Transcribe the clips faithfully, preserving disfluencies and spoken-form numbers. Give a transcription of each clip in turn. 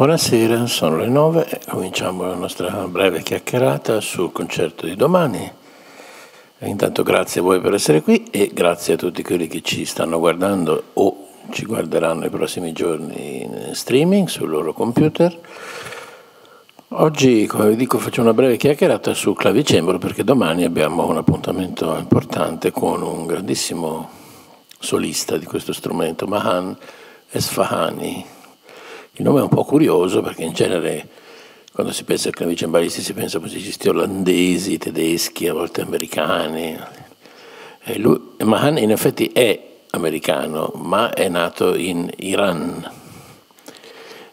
Buonasera, sono le nove e cominciamo la nostra breve chiacchierata sul concerto di domani. Intanto grazie a voi per essere qui e grazie a tutti quelli che ci stanno guardando o ci guarderanno i prossimi giorni in streaming sul loro computer. Oggi, come vi dico, faccio una breve chiacchierata sul clavicembalo perché domani abbiamo un appuntamento importante con un grandissimo solista di questo strumento, Mahan Esfahani. Il nome è un po' curioso perché in genere quando si pensa a clavicembalisti si pensa a musicisti olandesi, tedeschi, a volte americani. E lui, Mahan in effetti è americano, ma è nato in Iran.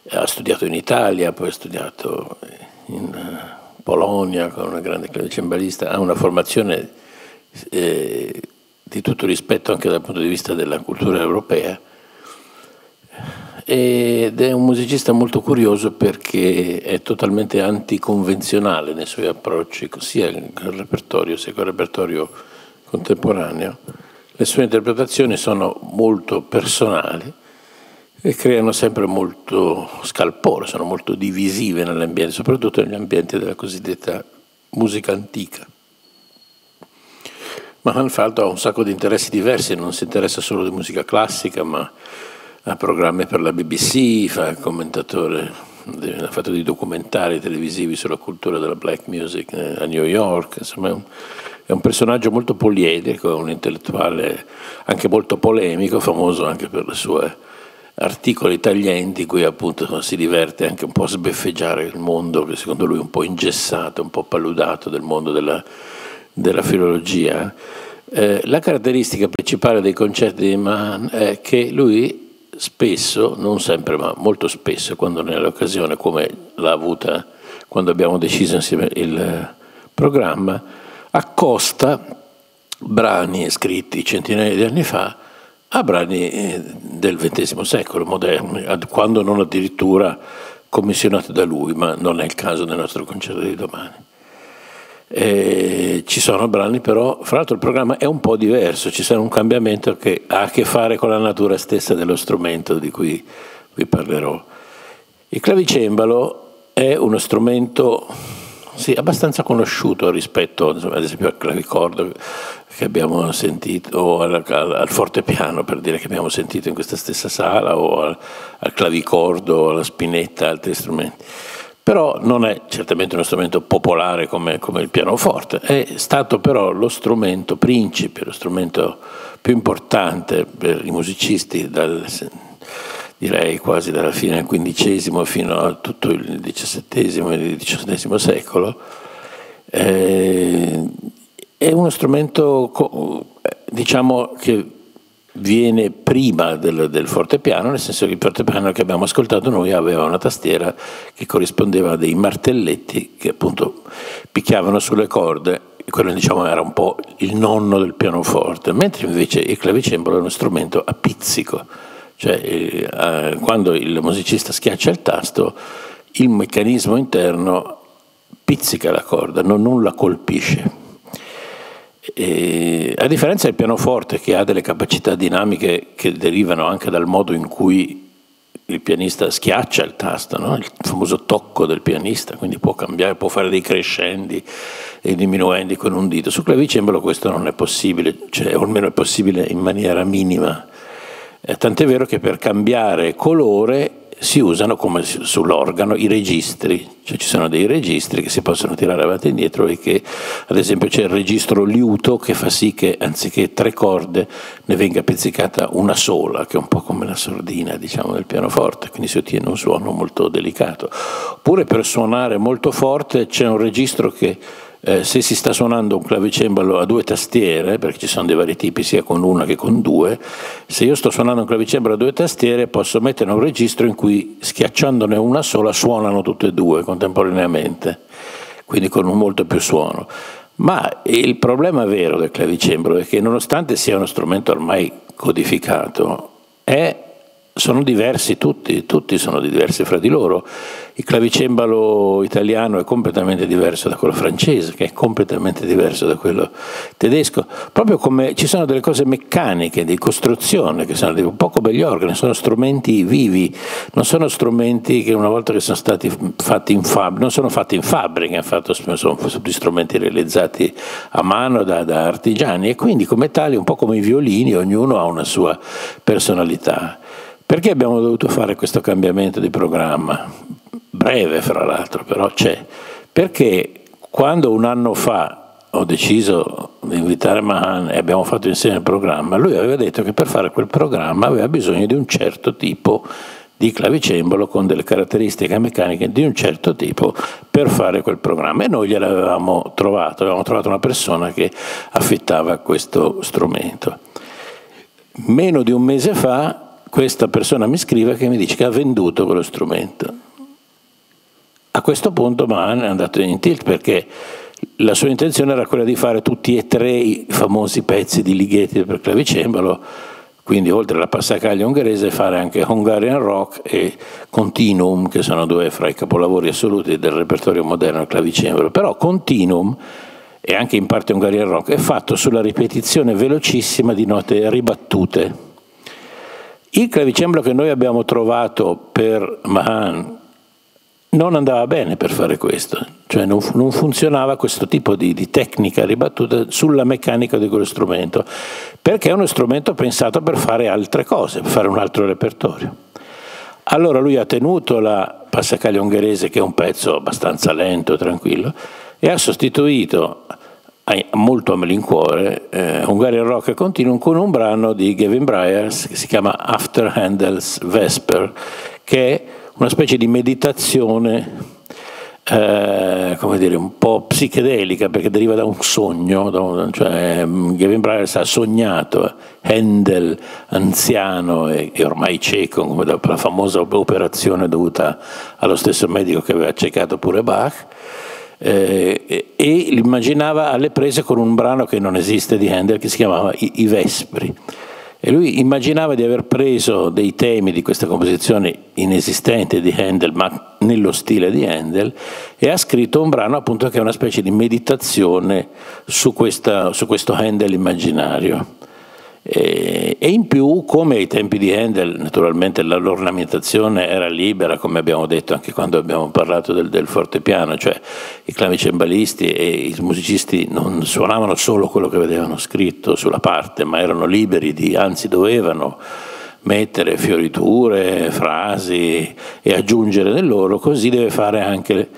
Ha studiato in Italia, poi ha studiato in Polonia con una grande clavicembalista. Ha una formazione eh, di tutto rispetto anche dal punto di vista della cultura europea. Ed è un musicista molto curioso perché è totalmente anticonvenzionale nei suoi approcci, sia col repertorio sia col repertorio contemporaneo. Le sue interpretazioni sono molto personali e creano sempre molto scalpore, sono molto divisive nell'ambiente, soprattutto negli ambienti della cosiddetta musica antica. Mahan Faldo ha un sacco di interessi diversi, non si interessa solo di musica classica, ma ha programmi per la B B C, fa commentatore, ha fatto dei documentari televisivi sulla cultura della black music a New York. Insomma, è un, è un personaggio molto poliedrico, un intellettuale anche molto polemico, famoso anche per le sue articoli taglienti, in cui appunto si diverte anche un po' a sbeffeggiare il mondo, che secondo lui è un po' ingessato, un po' paludato del mondo della, della filologia. Eh, la caratteristica principale dei concerti di Mahan è che lui spesso, non sempre ma molto spesso, quando ne ha l'occasione, come l'ha avuta quando abbiamo deciso insieme il programma, accosta brani scritti centinaia di anni fa a brani del ventesimo secolo, moderni, quando non addirittura commissionati da lui, ma non è il caso del nostro concerto di domani. E ci sono brani però, fra l'altro il programma è un po' diverso, ci sarà un cambiamento che ha a che fare con la natura stessa dello strumento di cui vi parlerò. Il clavicembalo è uno strumento sì, abbastanza conosciuto rispetto insomma, ad esempio al clavicordo che abbiamo sentito, o al, al, al fortepiano, per dire, che abbiamo sentito in questa stessa sala, o al, al clavicordo, alla spinetta, altri strumenti. Però non è certamente uno strumento popolare come, come il pianoforte, è stato però lo strumento principe, lo strumento più importante per i musicisti dal, direi quasi dalla fine del quindicesimo fino a tutto il diciassettesimo e il diciassettesimo secolo. Eh, È uno strumento, diciamo, che viene prima del, del fortepiano, nel senso che il fortepiano che abbiamo ascoltato noi aveva una tastiera che corrispondeva a dei martelletti che appunto picchiavano sulle corde, quello diciamo era un po' il nonno del pianoforte, mentre invece il clavicembalo è uno strumento a pizzico, cioè eh, quando il musicista schiaccia il tasto, il meccanismo interno pizzica la corda, non, non la colpisce. E, a differenza del pianoforte, che ha delle capacità dinamiche che derivano anche dal modo in cui il pianista schiaccia il tasto, no? Il famoso tocco del pianista, quindi può cambiare, può fare dei crescendi e diminuendi con un dito. Sul clavicembalo questo non è possibile, cioè o almeno è possibile in maniera minima, eh, tant'è vero che per cambiare colore si usano, come sull'organo, i registri, cioè ci sono dei registri che si possono tirare avanti e indietro e che, ad esempio, c'è il registro liuto che fa sì che anziché tre corde ne venga pizzicata una sola, che è un po' come la sordina, diciamo, del pianoforte, quindi si ottiene un suono molto delicato. Oppure per suonare molto forte c'è un registro che eh, se si sta suonando un clavicembalo a due tastiere, perché ci sono dei vari tipi sia con una che con due, se io sto suonando un clavicembalo a due tastiere posso mettere un registro in cui schiacciandone una sola suonano tutte e due contemporaneamente, quindi con un molto più suono. Ma il problema vero del clavicembalo è che nonostante sia uno strumento ormai codificato è sono diversi tutti, tutti sono diversi fra di loro. Il clavicembalo italiano è completamente diverso da quello francese, che è completamente diverso da quello tedesco, proprio come ci sono delle cose meccaniche di costruzione che sono un po' come gli organi, sono strumenti vivi, non sono strumenti che una volta che sono stati fatti in fabbrica, non sono fatti in fabbrica, sono strumenti realizzati a mano da, da artigiani, e quindi come tali, un po' come i violini, ognuno ha una sua personalità. Perché abbiamo dovuto fare questo cambiamento di programma? Breve, fra l'altro, però c'è. Perché quando un anno fa ho deciso di invitare Mahan e abbiamo fatto insieme il programma, lui aveva detto che per fare quel programma aveva bisogno di un certo tipo di clavicembalo con delle caratteristiche meccaniche di un certo tipo per fare quel programma, e noi gliel'avevamo trovato, avevamo trovato una persona che affittava questo strumento. Meno di un mese fa questa persona mi scrive che mi dice che ha venduto quello strumento. A questo punto Mahan è andato in tilt, perché la sua intenzione era quella di fare tutti e tre i famosi pezzi di Ligeti per clavicembalo, quindi oltre alla passacaglia ungherese fare anche Hungarian Rock e Continuum, che sono due fra i capolavori assoluti del repertorio moderno al clavicembalo. Però Continuum, e anche in parte Hungarian Rock, è fatto sulla ripetizione velocissima di note ribattute. Il clavicembalo che noi abbiamo trovato per Mahan non andava bene per fare questo, cioè non, non funzionava questo tipo di, di tecnica ribattuta sulla meccanica di quello strumento, perché è uno strumento pensato per fare altre cose, per fare un altro repertorio. Allora lui ha tenuto la passacaglia ungherese, che è un pezzo abbastanza lento, tranquillo, e ha sostituito molto a malincuore eh, Hungarian Rock e Continuum con un brano di Gavin Bryars che si chiama After Handel's Vesper, che è una specie di meditazione eh, come dire, un po' psichedelica, perché deriva da un sogno, da un, cioè, Gavin Bryars ha sognato Handel anziano e, e ormai cieco, come da, per la famosa operazione dovuta allo stesso medico che aveva accecato pure Bach, Eh, e l'immaginava alle prese con un brano che non esiste di Handel, che si chiamava I, I Vespri, e lui immaginava di aver preso dei temi di questa composizione inesistente di Handel, ma nello stile di Handel, e ha scritto un brano appunto che è una specie di meditazione su, questa, su questo Handel immaginario. E in più, come ai tempi di Handel, naturalmente l'ornamentazione era libera, come abbiamo detto anche quando abbiamo parlato del, del fortepiano, cioè i clavicembalisti e i musicisti non suonavano solo quello che vedevano scritto sulla parte, ma erano liberi di, anzi dovevano mettere fioriture, frasi e aggiungere del loro. Così deve fare anche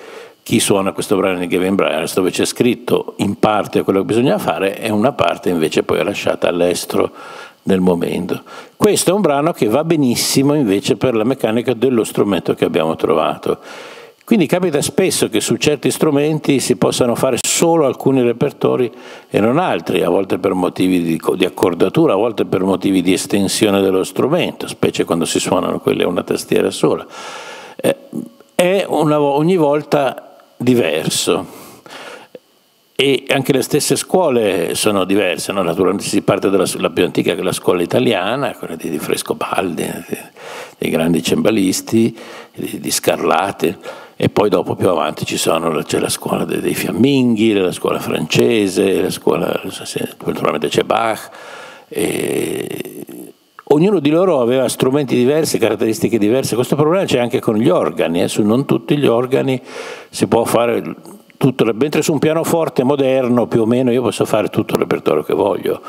chi suona questo brano di Gavin Bryars, dove c'è scritto in parte quello che bisogna fare e una parte invece poi è lasciata all'estro del momento. Questo è un brano che va benissimo invece per la meccanica dello strumento che abbiamo trovato. Quindi capita spesso che su certi strumenti si possano fare solo alcuni repertori e non altri, a volte per motivi di, di accordatura, a volte per motivi di estensione dello strumento, specie quando si suonano quelle a una tastiera sola. Eh, è una, ogni volta diverso, e anche le stesse scuole sono diverse, no? Naturalmente si parte dalla la più antica, che è la scuola italiana, quella di, di Frescobaldi, di, dei grandi cembalisti, di, di Scarlatti, e poi dopo più avanti ci sono, c'è la scuola dei, dei fiamminghi, la scuola francese, la scuola, naturalmente c'è Bach, e ognuno di loro aveva strumenti diversi, caratteristiche diverse. Questo problema c'è anche con gli organi, eh? Su non tutti gli organi si può fare tutto, mentre su un pianoforte moderno più o meno io posso fare tutto il repertorio che voglio,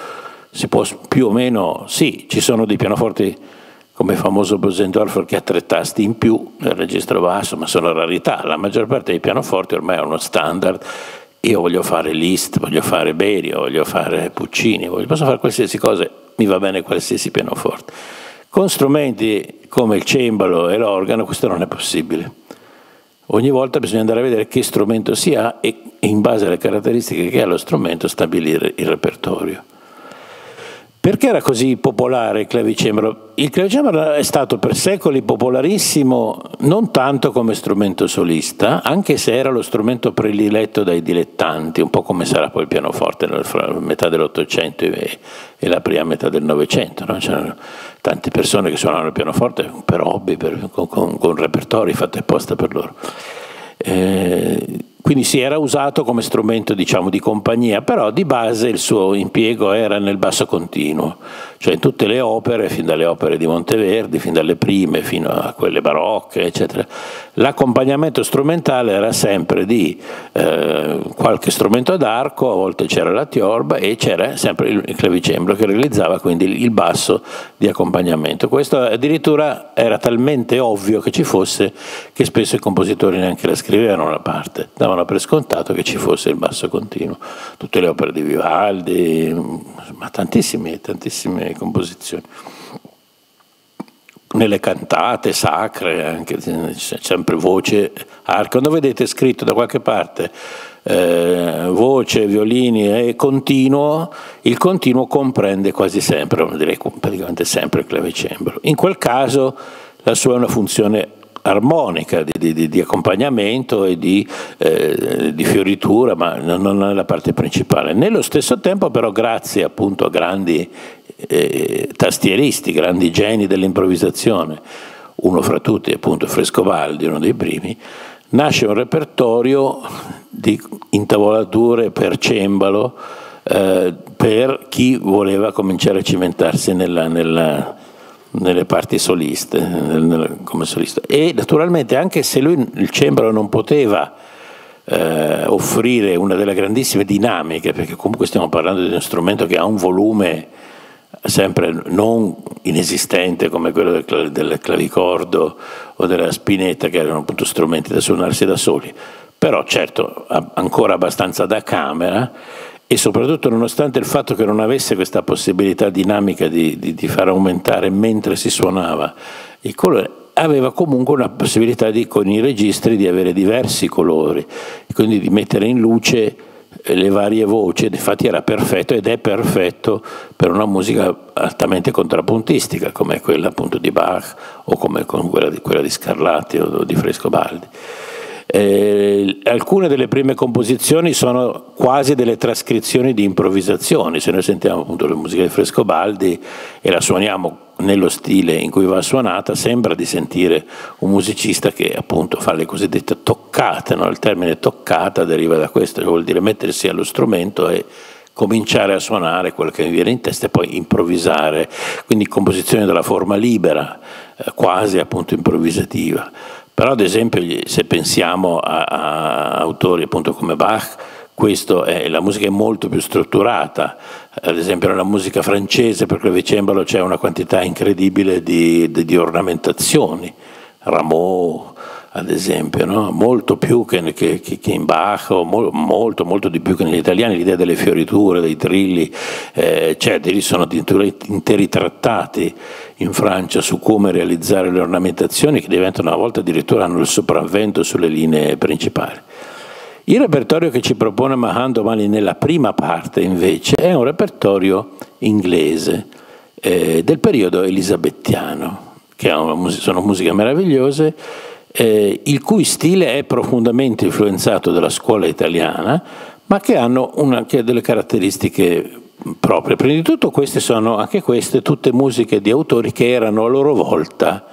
si può più o meno, sì, ci sono dei pianoforti come il famoso Bösendorfer che ha tre tasti in più nel registro basso, ma sono rarità, la maggior parte dei pianoforti ormai è uno standard. Io voglio fare Liszt, voglio fare Berio, voglio fare Puccini, voglio, posso fare qualsiasi cosa, mi va bene qualsiasi pianoforte. Con strumenti come il cembalo e l'organo questo non è possibile. Ogni volta bisogna andare a vedere che strumento si ha e in base alle caratteristiche che ha lo strumento stabilire il repertorio. Perché era così popolare il clavicembalo? Il clavicembalo è stato per secoli popolarissimo, non tanto come strumento solista, anche se era lo strumento prediletto dai dilettanti, un po' come sarà poi il pianoforte fra metà dell'Ottocento e la prima metà del Novecento. No? C'erano tante persone che suonavano il pianoforte per hobby, per, con, con, con repertori fatti apposta per loro. Eh, Quindi si era usato come strumento, diciamo, di compagnia, però di base il suo impiego era nel basso continuo, cioè in tutte le opere, fin dalle opere di Monteverdi, fin dalle prime fino a quelle barocche, eccetera. L'accompagnamento strumentale era sempre di eh, qualche strumento ad arco, a volte c'era la tiorba e c'era sempre il clavicembalo che realizzava quindi il basso di accompagnamento. Questo addirittura era talmente ovvio che ci fosse che spesso i compositori neanche la scrivevano la parte, davano per scontato che ci fosse il basso continuo. Tutte le opere di Vivaldi, ma tantissime, tantissime composizioni. Nelle cantate sacre anche, c'è sempre voce, arco. Quando vedete scritto da qualche parte eh, voce, violini e continuo, il continuo comprende quasi sempre, direi praticamente sempre il clavicembalo. In quel caso la sua è una funzione armonica, di, di, di accompagnamento e di, eh, di fioritura, ma non è la parte principale. Nello stesso tempo però, grazie appunto a grandi eh, tastieristi, grandi geni dell'improvvisazione, uno fra tutti appunto Frescobaldi, uno dei primi, nasce un repertorio di intavolature per cembalo eh, per chi voleva cominciare a cimentarsi nella... nella nelle parti soliste, come solista. E naturalmente, anche se lui il cembalo non poteva eh, offrire una delle grandissime dinamiche, perché comunque stiamo parlando di uno strumento che ha un volume sempre non inesistente come quello del, del clavicordo o della spinetta, che erano appunto strumenti da suonarsi da soli, però certo ancora abbastanza da camera. E soprattutto, nonostante il fatto che non avesse questa possibilità dinamica di, di, di far aumentare mentre si suonava il colore, aveva comunque una possibilità di, con i registri, di avere diversi colori, quindi di mettere in luce le varie voci. Infatti era perfetto, ed è perfetto per una musica altamente contrappuntistica come quella appunto di Bach o come quella di, quella di Scarlatti o di Frescobaldi. Eh, alcune delle prime composizioni sono quasi delle trascrizioni di improvvisazioni. Se noi sentiamo appunto la musica di Frescobaldi e la suoniamo nello stile in cui va suonata, sembra di sentire un musicista che appunto fa le cosiddette toccate, no? Il termine toccata deriva da questo, vuol dire mettersi allo strumento e cominciare a suonare quello che mi viene in testa e poi improvvisare, quindi composizione della forma libera, eh, quasi appunto improvvisativa. Però ad esempio, se pensiamo a, a autori appunto come Bach, questo è, la musica è molto più strutturata. Ad esempio nella musica francese per clavicembalo c'è una quantità incredibile di, di, di ornamentazioni, Rameau ad esempio, no? Molto più che, che, che in Bach, molto molto di più che negli italiani, l'idea delle fioriture, dei trilli, eh, cioè lì sono interi trattati in Francia su come realizzare le ornamentazioni, che diventano una volta addirittura, hanno il sopravvento sulle linee principali. Il repertorio che ci propone Mahan domani nella prima parte invece è un repertorio inglese eh, del periodo elisabettiano, che sono musiche meravigliose, Eh, il cui stile è profondamente influenzato dalla scuola italiana, ma che hanno una, che delle caratteristiche proprie. Prima di tutto, queste sono anche queste tutte musiche di autori che erano a loro volta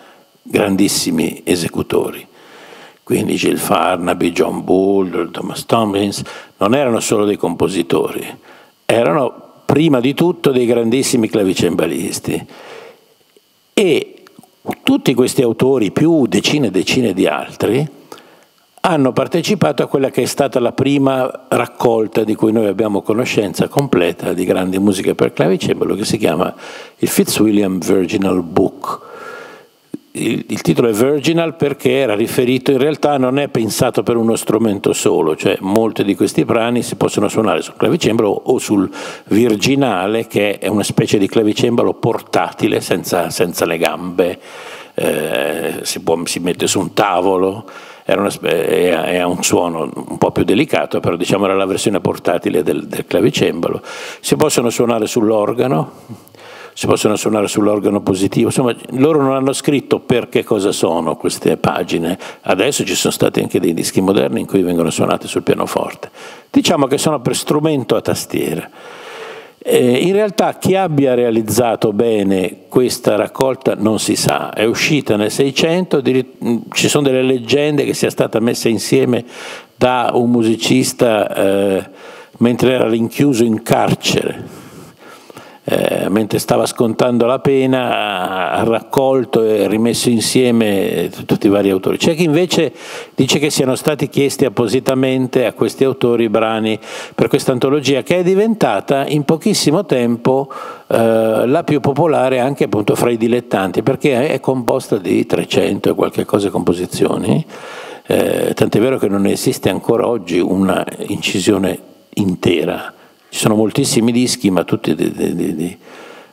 grandissimi esecutori, quindi Giles Farnaby, John Bull, Thomas Tomkins non erano solo dei compositori, erano prima di tutto dei grandissimi clavicembalisti. E tutti questi autori, più decine e decine di altri, hanno partecipato a quella che è stata la prima raccolta di cui noi abbiamo conoscenza completa di grandi musiche per clavicembalo, che si chiama il Fitzwilliam Virginal Book. Il, il titolo è Virginal perché era riferito, in realtà non è pensato per uno strumento solo, cioè molti di questi brani si possono suonare sul clavicembalo o sul virginale, che è una specie di clavicembalo portatile senza, senza le gambe, eh, si, può, si mette su un tavolo, ha un suono un po' più delicato, però diciamo era la versione portatile del, del clavicembalo. Si possono suonare sull'organo, si possono suonare sull'organo positivo, insomma loro non hanno scritto per che cosa sono queste pagine. Adesso ci sono stati anche dei dischi moderni in cui vengono suonate sul pianoforte, diciamo che sono per strumento a tastiera. Eh, in realtà chi abbia realizzato bene questa raccolta non si sa, è uscita nel Seicento, ci sono delle leggende che sia stata messa insieme da un musicista eh, mentre era rinchiuso in carcere. Eh, mentre stava scontando la pena ha raccolto e rimesso insieme tutti i vari autori. C'è chi invece dice che siano stati chiesti appositamente a questi autori i brani per questa antologia, che è diventata in pochissimo tempo eh, la più popolare anche appunto fra i dilettanti, perché è composta di trecento e qualche cosa composizioni, eh, tant'è vero che non esiste ancora oggi una incisione intera. Ci sono moltissimi dischi, ma tutti di, di, di,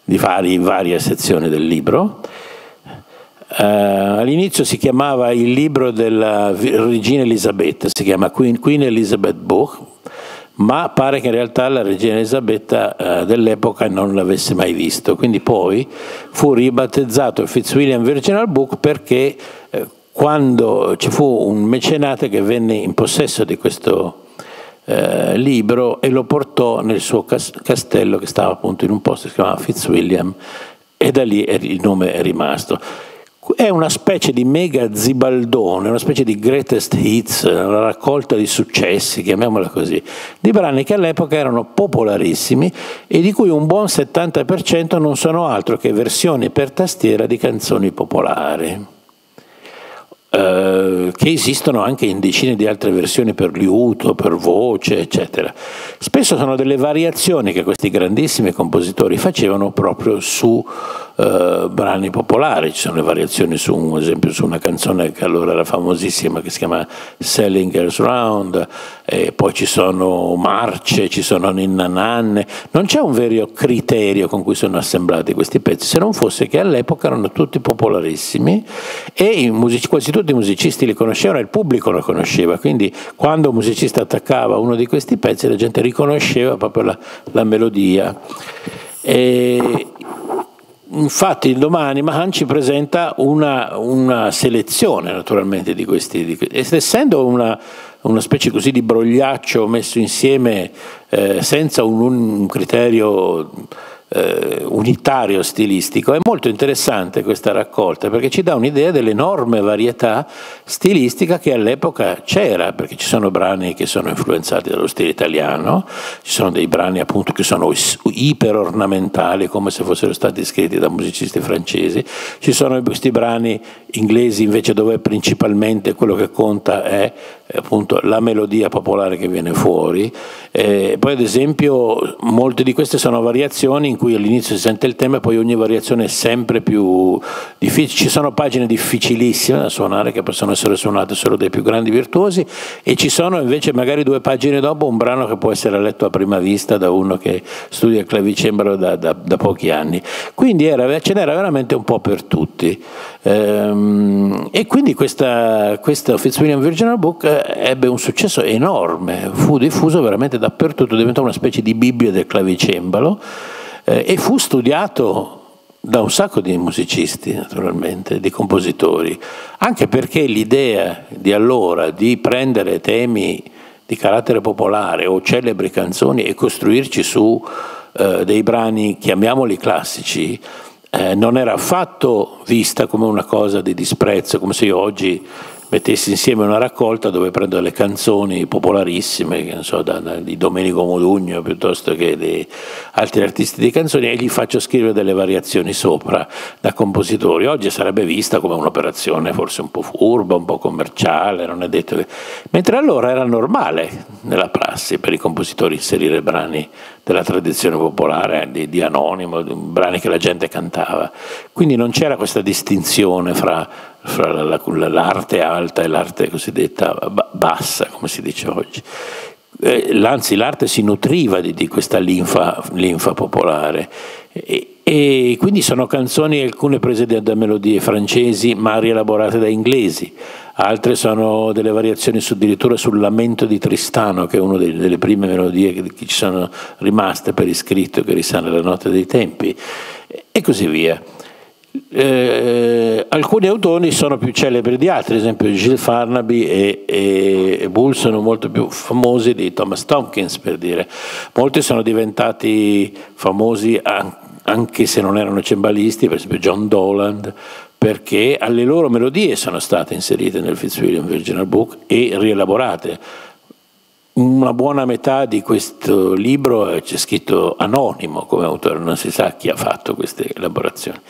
di vari, varie sezioni del libro. Uh, all'inizio si chiamava il libro della regina Elisabetta, si chiama Queen, Queen Elizabeth Book, ma pare che in realtà la regina Elisabetta uh, dell'epoca non l'avesse mai visto. Quindi poi fu ribattezzato il Fitzwilliam Virginal Book perché uh, quando ci fu un mecenate che venne in possesso di questo Eh, libro e lo portò nel suo castello, che stava appunto in un posto che si chiamava Fitzwilliam, e da lì il nome è rimasto. È una specie di mega zibaldone, una specie di greatest hits, una raccolta di successi, chiamiamola così, di brani che all'epoca erano popolarissimi e di cui un buon settanta per cento non sono altro che versioni per tastiera di canzoni popolari, che esistono anche in decine di altre versioni per liuto, per voce, eccetera. Spesso sono delle variazioni che questi grandissimi compositori facevano proprio su eh, brani popolari. Ci sono le variazioni su un esempio su una canzone che allora era famosissima, che si chiama Selling Girls Round, e poi ci sono marce, ci sono ninna nanne. Non c'è un vero criterio con cui sono assemblati questi pezzi, se non fosse che all'epoca erano tutti popolarissimi e i musici, quasi tutti i musicisti li conoscevano e il pubblico lo conosceva, quindi quando un musicista attaccava uno di questi pezzi la gente riconosceva proprio la, la melodia. E infatti domani Mahan ci presenta una, una selezione naturalmente di questi, di, ed essendo una, una specie così di brogliaccio messo insieme eh, senza un, un criterio Uh, unitario stilistico, è molto interessante questa raccolta perché ci dà un'idea dell'enorme varietà stilistica che all'epoca c'era, perché ci sono brani che sono influenzati dallo stile italiano, ci sono dei brani appunto che sono iperornamentali come se fossero stati scritti da musicisti francesi, ci sono questi brani inglesi invece dove principalmente quello che conta è appunto la melodia popolare che viene fuori, eh, poi ad esempio molte di queste sono variazioni in cui all'inizio si sente il tema e poi ogni variazione è sempre più difficile. Ci sono pagine difficilissime da suonare che possono essere suonate solo dai più grandi virtuosi, e ci sono invece magari due pagine dopo un brano che può essere letto a prima vista da uno che studia il clavicembalo da, da, da pochi anni, quindi era, ce n'era veramente un po' per tutti, ehm, e quindi questa, questa Fitzwilliam Virginal Book ebbe un successo enorme, fu diffuso veramente dappertutto, diventò una specie di Bibbia del clavicembalo, eh, e fu studiato da un sacco di musicisti naturalmente, di compositori, anche perché l'idea di allora di prendere temi di carattere popolare o celebri canzoni e costruirci su eh, dei brani, chiamiamoli classici, eh, non era affatto vista come una cosa di disprezzo, come se io oggi mettessi insieme una raccolta dove prendo le canzoni popolarissime, che non so, da, da, di Domenico Modugno piuttosto che di altri artisti di canzoni, e gli faccio scrivere delle variazioni sopra da compositori. Oggi sarebbe vista come un'operazione forse un po' furba, un po' commerciale, non è detto che... Mentre allora era normale nella prassi per i compositori inserire brani della tradizione popolare, di, di anonimo, brani che la gente cantava. Quindi non c'era questa distinzione fra, fra l'arte alta e l'arte cosiddetta bassa, come si dice oggi. Eh, anzi, l'arte si nutriva di, di questa linfa, linfa popolare. E, e quindi sono canzoni, alcune prese da, da melodie francesi ma rielaborate da inglesi, altre sono delle variazioni su, addirittura sul Lamento di Tristano, che è una delle, delle prime melodie che, che ci sono rimaste per iscritto, che risale alla notte dei tempi, e così via. Eh, alcuni autori sono più celebri di altri, ad esempio Giles Farnaby e, e, e Bull sono molto più famosi di Thomas Tomkins, per dire. Molti sono diventati famosi a, anche se non erano cembalisti, per esempio John Dowland, perché alle loro melodie sono state inserite nel Fitzwilliam Virginal Book e rielaborate. Una buona metà di questo libro c'è scritto anonimo come autore, non si sa chi ha fatto queste elaborazioni.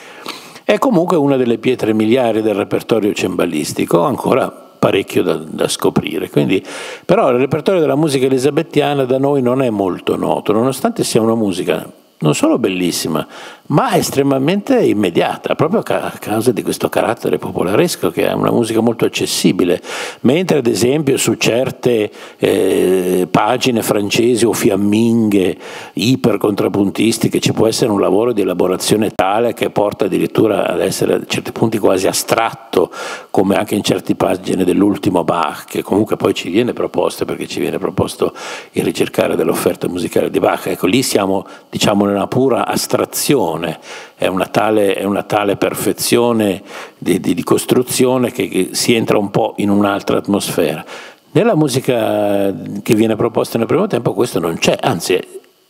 È comunque una delle pietre miliari del repertorio cembalistico, ancora parecchio da, da scoprire. Quindi, però il repertorio della musica elisabettiana da noi non è molto noto, nonostante sia una musica non solo bellissima, ma estremamente immediata, proprio a causa di questo carattere popolaresco, che è una musica molto accessibile, mentre ad esempio su certe eh, pagine francesi o fiamminghe ipercontrapuntistiche ci può essere un lavoro di elaborazione tale che porta addirittura ad essere a certi punti quasi astratto, come anche in certe pagine dell'ultimo Bach, che comunque poi ci viene proposto, perché ci viene proposto il ricercare dell'offerta musicale di Bach. Ecco, lì siamo, diciamo, nella pura astrazione. È una tale, è una tale perfezione di, di, di costruzione che, che si entra un po' in un'altra atmosfera. Nella musica che viene proposta nel primo tempo questo non c'è, anzi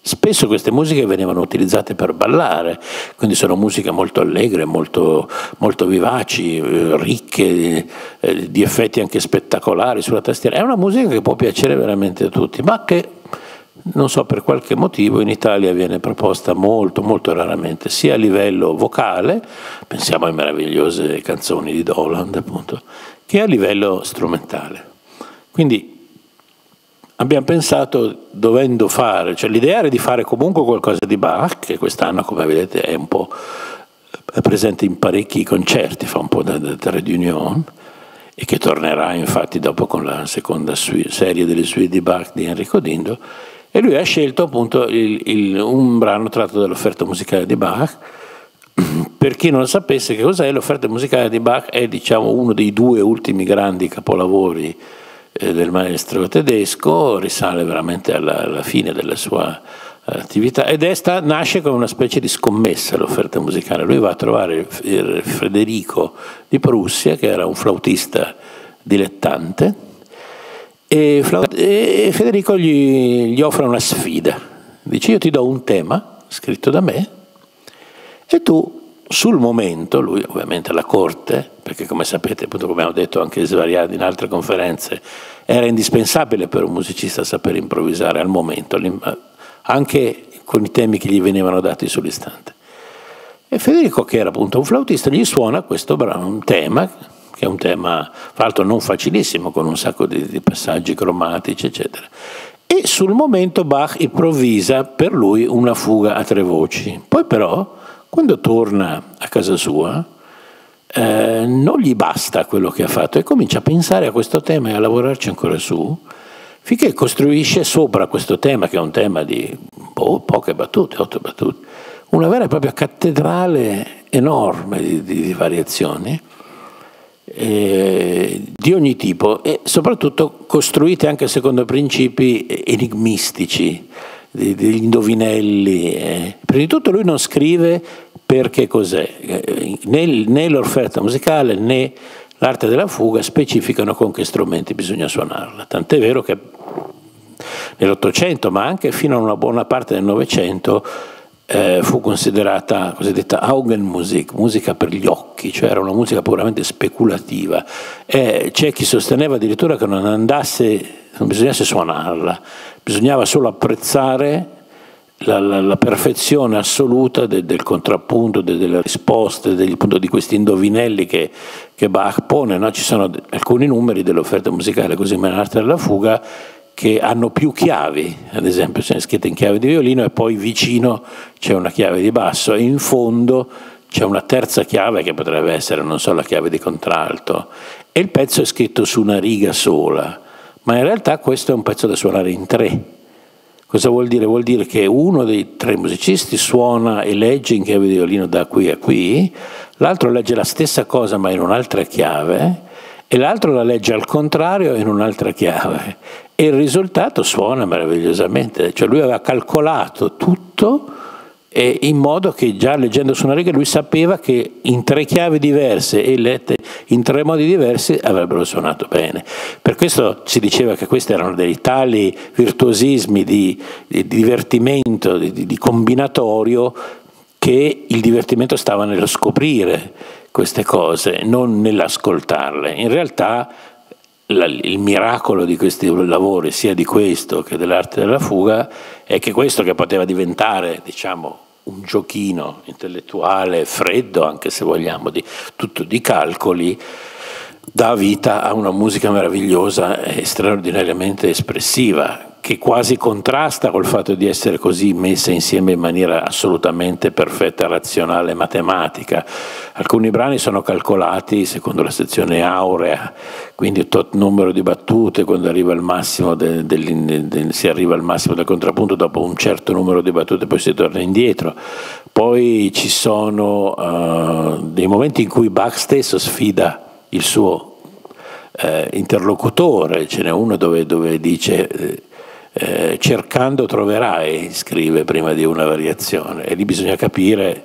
spesso queste musiche venivano utilizzate per ballare, quindi sono musiche molto allegre, molto, molto vivaci, ricche di, di effetti anche spettacolari sulla tastiera. È una musica che può piacere veramente a tutti, ma che non so, per qualche motivo in Italia viene proposta molto molto raramente, sia a livello vocale, pensiamo alle meravigliose canzoni di Dowland appunto, che a livello strumentale. Quindi abbiamo pensato, dovendo fare, cioè l'idea era di fare comunque qualcosa di Bach, che quest'anno come vedete è un po' presente in parecchi concerti, fa un po' da, da trade union, e che tornerà infatti dopo con la seconda suite, serie delle suite di Bach di Enrico Dindo. E lui ha scelto appunto il, il, un brano tratto dall'offerta musicale di Bach. Per chi non sapesse che cos'è, l'offerta musicale di Bach è, diciamo, uno dei due ultimi grandi capolavori eh, del maestro tedesco, risale veramente alla, alla fine della sua attività, ed è sta, nasce come una specie di scommessa l'offerta musicale. Lui va a trovare il, il Federico di Prussia, che era un flautista dilettante, e Federico gli, gli offre una sfida. Dice: io ti do un tema scritto da me e tu sul momento, lui ovviamente alla corte, perché come sapete, appunto, come abbiamo detto anche in altre conferenze, era indispensabile per un musicista saper improvvisare al momento, anche con i temi che gli venivano dati sull'istante. E Federico, che era appunto un flautista, gli suona questo brano, un tema che è un tema, tra l'altro, non facilissimo, con un sacco di, di passaggi cromatici, eccetera. E sul momento Bach improvvisa per lui una fuga a tre voci. Poi però, quando torna a casa sua, eh, non gli basta quello che ha fatto e comincia a pensare a questo tema e a lavorarci ancora su, finché costruisce sopra questo tema, che è un tema di boh, poche battute, otto battute, una vera e propria cattedrale enorme di, di, di variazioni, Eh, di ogni tipo, e soprattutto costruite anche secondo principi enigmistici, degli indovinelli. Eh. Prima di tutto lui non scrive perché cos'è, eh, né, né l'offerta musicale né l'arte della fuga specificano con che strumenti bisogna suonarla, tant'è vero che nell'Ottocento, ma anche fino a una buona parte del Novecento, Eh, fu considerata cosiddetta Augenmusik, musica per gli occhi, cioè era una musica puramente speculativa. Eh, c'è chi sosteneva addirittura che non andasse, non bisognasse suonarla, bisognava solo apprezzare la, la, la perfezione assoluta de, del contrappunto, de, delle risposte, de, appunto, di questi indovinelli che, che Bach pone. No? Ci sono alcuni numeri dell'offerta musicale, così come l'arte della fuga, che hanno più chiavi, ad esempio sono scritte in chiave di violino e poi vicino c'è una chiave di basso e in fondo c'è una terza chiave che potrebbe essere, non so, la chiave di contralto, e il pezzo è scritto su una riga sola, ma in realtà questo è un pezzo da suonare in tre. Cosa vuol dire? Vuol dire che uno dei tre musicisti suona e legge in chiave di violino da qui a qui, l'altro legge la stessa cosa ma in un'altra chiave e l'altro la legge al contrario in un'altra chiave, e il risultato suona meravigliosamente. Cioè lui aveva calcolato tutto eh, in modo che già leggendo su una riga lui sapeva che in tre chiavi diverse e lette in tre modi diversi avrebbero suonato bene. Per questo si diceva che questi erano dei tali virtuosismi di, di divertimento, di, di combinatorio, che il divertimento stava nello scoprire queste cose, non nell'ascoltarle. In realtà la, il miracolo di questi lavori, sia di questo che dell'arte della fuga, è che questo, che poteva diventare, diciamo, un giochino intellettuale, freddo, anche se vogliamo, di, tutto di calcoli, dà vita a una musica meravigliosa e straordinariamente espressiva, che quasi contrasta col fatto di essere così messa insieme in maniera assolutamente perfetta, razionale e matematica. Alcuni brani sono calcolati secondo la sezione aurea, quindi tot numero di battute, quando arriva al massimo del, del, del, si arriva al massimo del contrappunto, dopo un certo numero di battute poi si torna indietro. Poi ci sono uh, dei momenti in cui Bach stesso sfida il suo eh, interlocutore. Ce n'è uno dove, dove dice... Eh, Eh, cercando troverai, scrive prima di una variazione, e lì bisogna capire,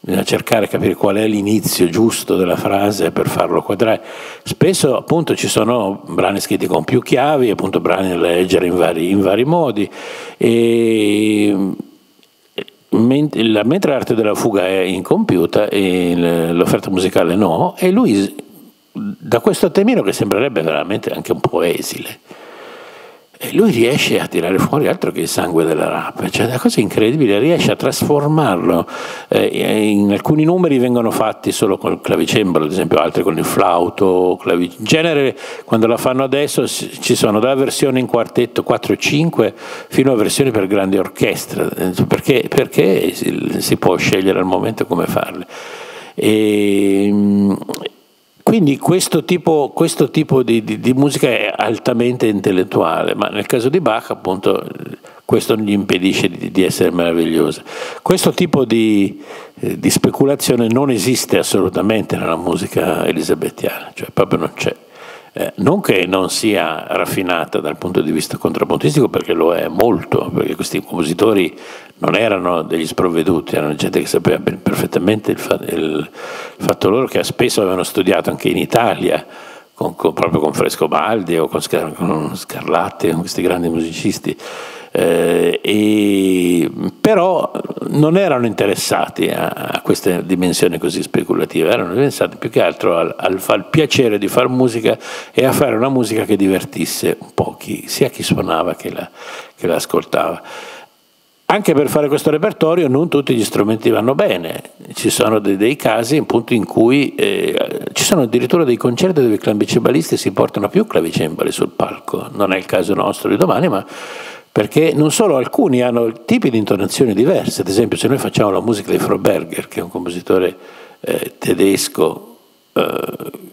bisogna cercare di capire qual è l'inizio giusto della frase per farlo quadrare. Spesso appunto ci sono brani scritti con più chiavi, appunto brani da leggere in vari, in vari modi, e mentre l'arte della fuga è incompiuta e l'offerta musicale no, e lui da questo temino, che sembrerebbe veramente anche un po' esile, e lui riesce a tirare fuori altro che il sangue della rape, cioè una cosa incredibile, riesce a trasformarlo. Eh, in alcuni numeri vengono fatti solo col clavicembalo, ad esempio, altri con il flauto. Clavic... In genere, quando la fanno adesso, ci sono dalla versione in quartetto quattro cinque fino a versioni per grandi orchestre, perché, perché si può scegliere al momento come farle. E... Quindi questo tipo, questo tipo di, di, di musica è altamente intellettuale, ma nel caso di Bach appunto questo gli impedisce di, di essere meraviglioso. Questo tipo di, di speculazione non esiste assolutamente nella musica elisabettiana, cioè proprio non c'è. Eh, non che non sia raffinata dal punto di vista contrappuntistico, perché lo è molto, perché questi compositori non erano degli sprovveduti, erano gente che sapeva ben, perfettamente il, fa, il fatto loro, che spesso avevano studiato anche in Italia, con, con, proprio con Frescobaldi o con, Scar, con Scarlatti, con questi grandi musicisti, eh, e, però non erano interessati a, a queste dimensioni così speculative, erano interessati più che altro al, al, al piacere di far musica e a fare una musica che divertisse un po' chi, sia chi suonava che la, che l'ascoltava. Anche per fare questo repertorio non tutti gli strumenti vanno bene, ci sono dei, dei casi appunto in cui eh, ci sono addirittura dei concerti dove i clavicembalisti si portano più clavicembali sul palco. Non è il caso nostro di domani, ma perché non solo alcuni hanno tipi di intonazioni diverse. Ad esempio, se noi facciamo la musica di Froberger, che è un compositore eh, tedesco eh,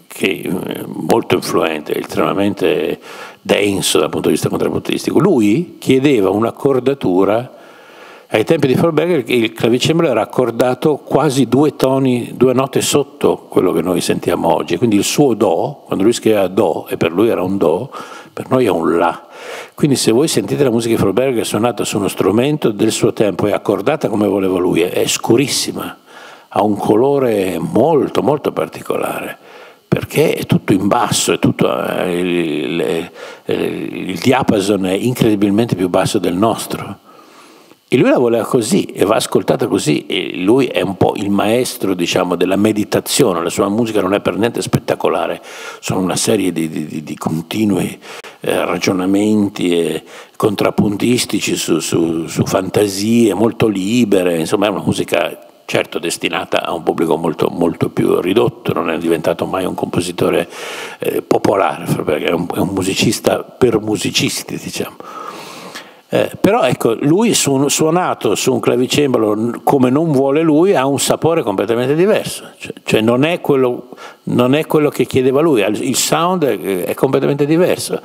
che è molto influente, estremamente denso dal punto di vista contrappuntistico, lui chiedeva un'accordatura. Ai tempi di Furtwängler il clavicembalo era accordato quasi due toni, due note sotto quello che noi sentiamo oggi, quindi il suo do, quando lui scriveva do, e per lui era un do, per noi è un la. Quindi se voi sentite la musica di Furtwängler suonata su uno strumento del suo tempo e accordata come voleva lui, è scurissima, ha un colore molto molto particolare, perché è tutto in basso, è tutto, eh, il, il, il diapason è incredibilmente più basso del nostro. E lui la voleva così e va ascoltata così, e lui è un po' il maestro, diciamo, della meditazione. La sua musica non è per niente spettacolare, sono una serie di, di, di continui eh, ragionamenti eh, contrappuntistici su, su, su fantasie molto libere. Insomma, è una musica certo destinata a un pubblico molto, molto più ridotto, non è diventato mai un compositore eh, popolare, perché è un, è un musicista per musicisti, diciamo. Eh, però ecco, lui su, suonato su un clavicembalo come non vuole lui ha un sapore completamente diverso, cioè, cioè non, è quello, non è quello che chiedeva lui, il sound è, è completamente diverso.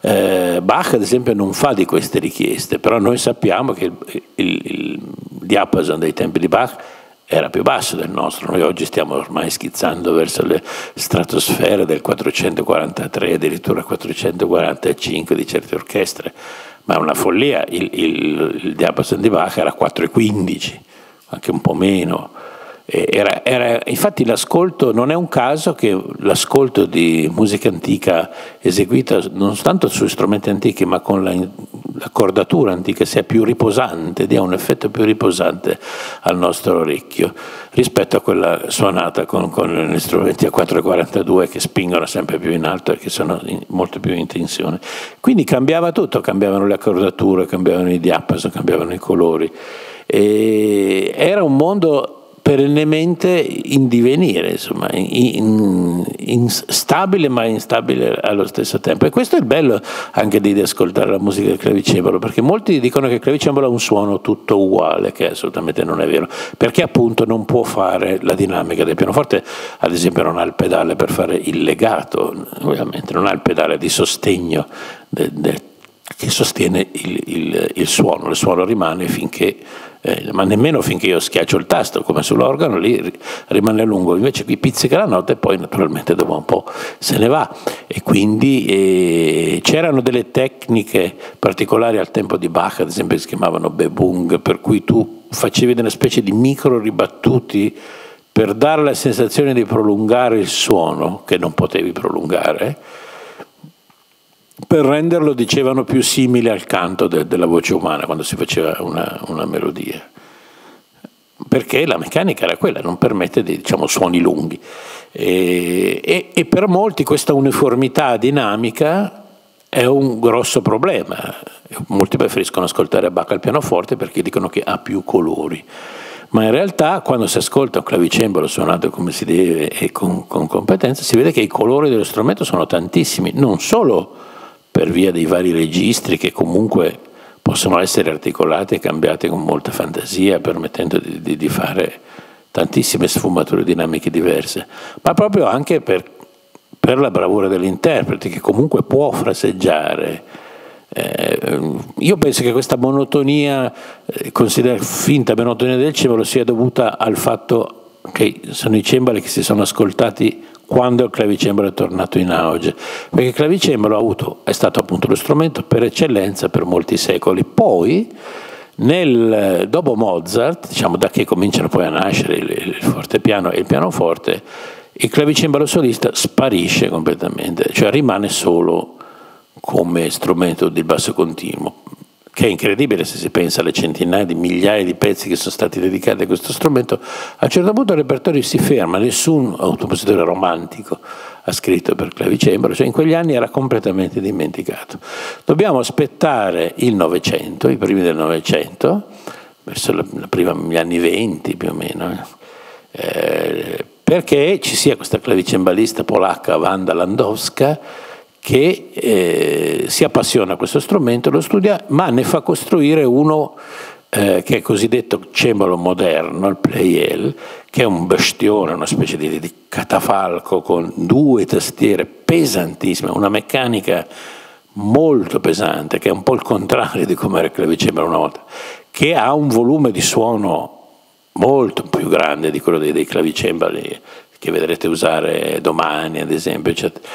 eh, Bach ad esempio non fa di queste richieste, però noi sappiamo che il, il, il diapason dei tempi di Bach era più basso del nostro. Noi oggi stiamo ormai schizzando verso le stratosfere del quattrocentoquarantatré, addirittura quattrocentoquarantacinque di certe orchestre. Ma è una follia, il, il, il diapason di Bach era quattro e quindici, anche un po' meno. Era, era, infatti l'ascolto, non è un caso che l'ascolto di musica antica eseguita non soltanto su strumenti antichi ma con la, la cordatura antica sia più riposante, dia un effetto più riposante al nostro orecchio rispetto a quella suonata con, con gli strumenti a quattro quarantadue che spingono sempre più in alto e che sono in, molto più in tensione. Quindi cambiava tutto, cambiavano le accordature, cambiavano i diapason, cambiavano i colori, e era un mondo perennemente in divenire, insomma, in, in, stabile ma instabile allo stesso tempo. E questo è il bello anche di, di ascoltare la musica del clavicembalo, perché molti dicono che il clavicembalo ha un suono tutto uguale, che assolutamente non è vero, perché appunto non può fare la dinamica del pianoforte, ad esempio non ha il pedale per fare il legato, ovviamente non ha il pedale di sostegno del del che sostiene il, il, il suono, il suono rimane finché, eh, ma nemmeno finché io schiaccio il tasto, come sull'organo, lì rimane a lungo, invece qui pizzica la nota e poi naturalmente dopo un po' se ne va. E quindi eh, c'erano delle tecniche particolari al tempo di Bach, ad esempio, che si chiamavano Bebung, per cui tu facevi delle specie di micro ribattuti per dare la sensazione di prolungare il suono, che non potevi prolungare, per renderlo, dicevano, più simile al canto de, della voce umana quando si faceva una, una melodia, perché la meccanica era quella, non permette di, diciamo, suoni lunghi, e, e, e per molti questa uniformità dinamica è un grosso problema. Molti preferiscono ascoltare Bach al pianoforte perché dicono che ha più colori, ma in realtà quando si ascolta un clavicembalo suonato come si deve e con, con competenza, si vede che i colori dello strumento sono tantissimi, non solo per via dei vari registri che comunque possono essere articolati e cambiati con molta fantasia, permettendo di, di, di fare tantissime sfumature dinamiche diverse, ma proprio anche per, per la bravura dell'interprete, che comunque può fraseggiare. Eh, io penso che questa monotonia, eh, considerata finta monotonia del cembalo, sia dovuta al fatto che sono i cembali che si sono ascoltati quando il clavicembalo è tornato in auge, perché il clavicembalo ha avuto, è stato appunto lo strumento per eccellenza per molti secoli. Poi nel, dopo Mozart, diciamo, da che cominciano poi a nascere il, il fortepiano e il pianoforte, il clavicembalo solista sparisce completamente, cioè rimane solo come strumento di basso continuo, che è incredibile se si pensa alle centinaia di migliaia di pezzi che sono stati dedicati a questo strumento. A un certo punto il repertorio si ferma, nessun compositore romantico ha scritto per clavicembalo, cioè in quegli anni era completamente dimenticato. Dobbiamo aspettare il Novecento, i primi del Novecento, verso la, la prima, gli anni venti più o meno, eh, perché ci sia questa clavicembalista polacca Wanda Landowska, che eh, si appassiona a questo strumento, lo studia, ma ne fa costruire uno eh, che è cosiddetto cembalo moderno, il Pleyel, che è un bestione, una specie di, di catafalco con due tastiere pesantissime, una meccanica molto pesante, che è un po' il contrario di come era il clavicembalo una volta, che ha un volume di suono molto più grande di quello dei, dei clavicembali che vedrete usare domani, ad esempio, eccetera.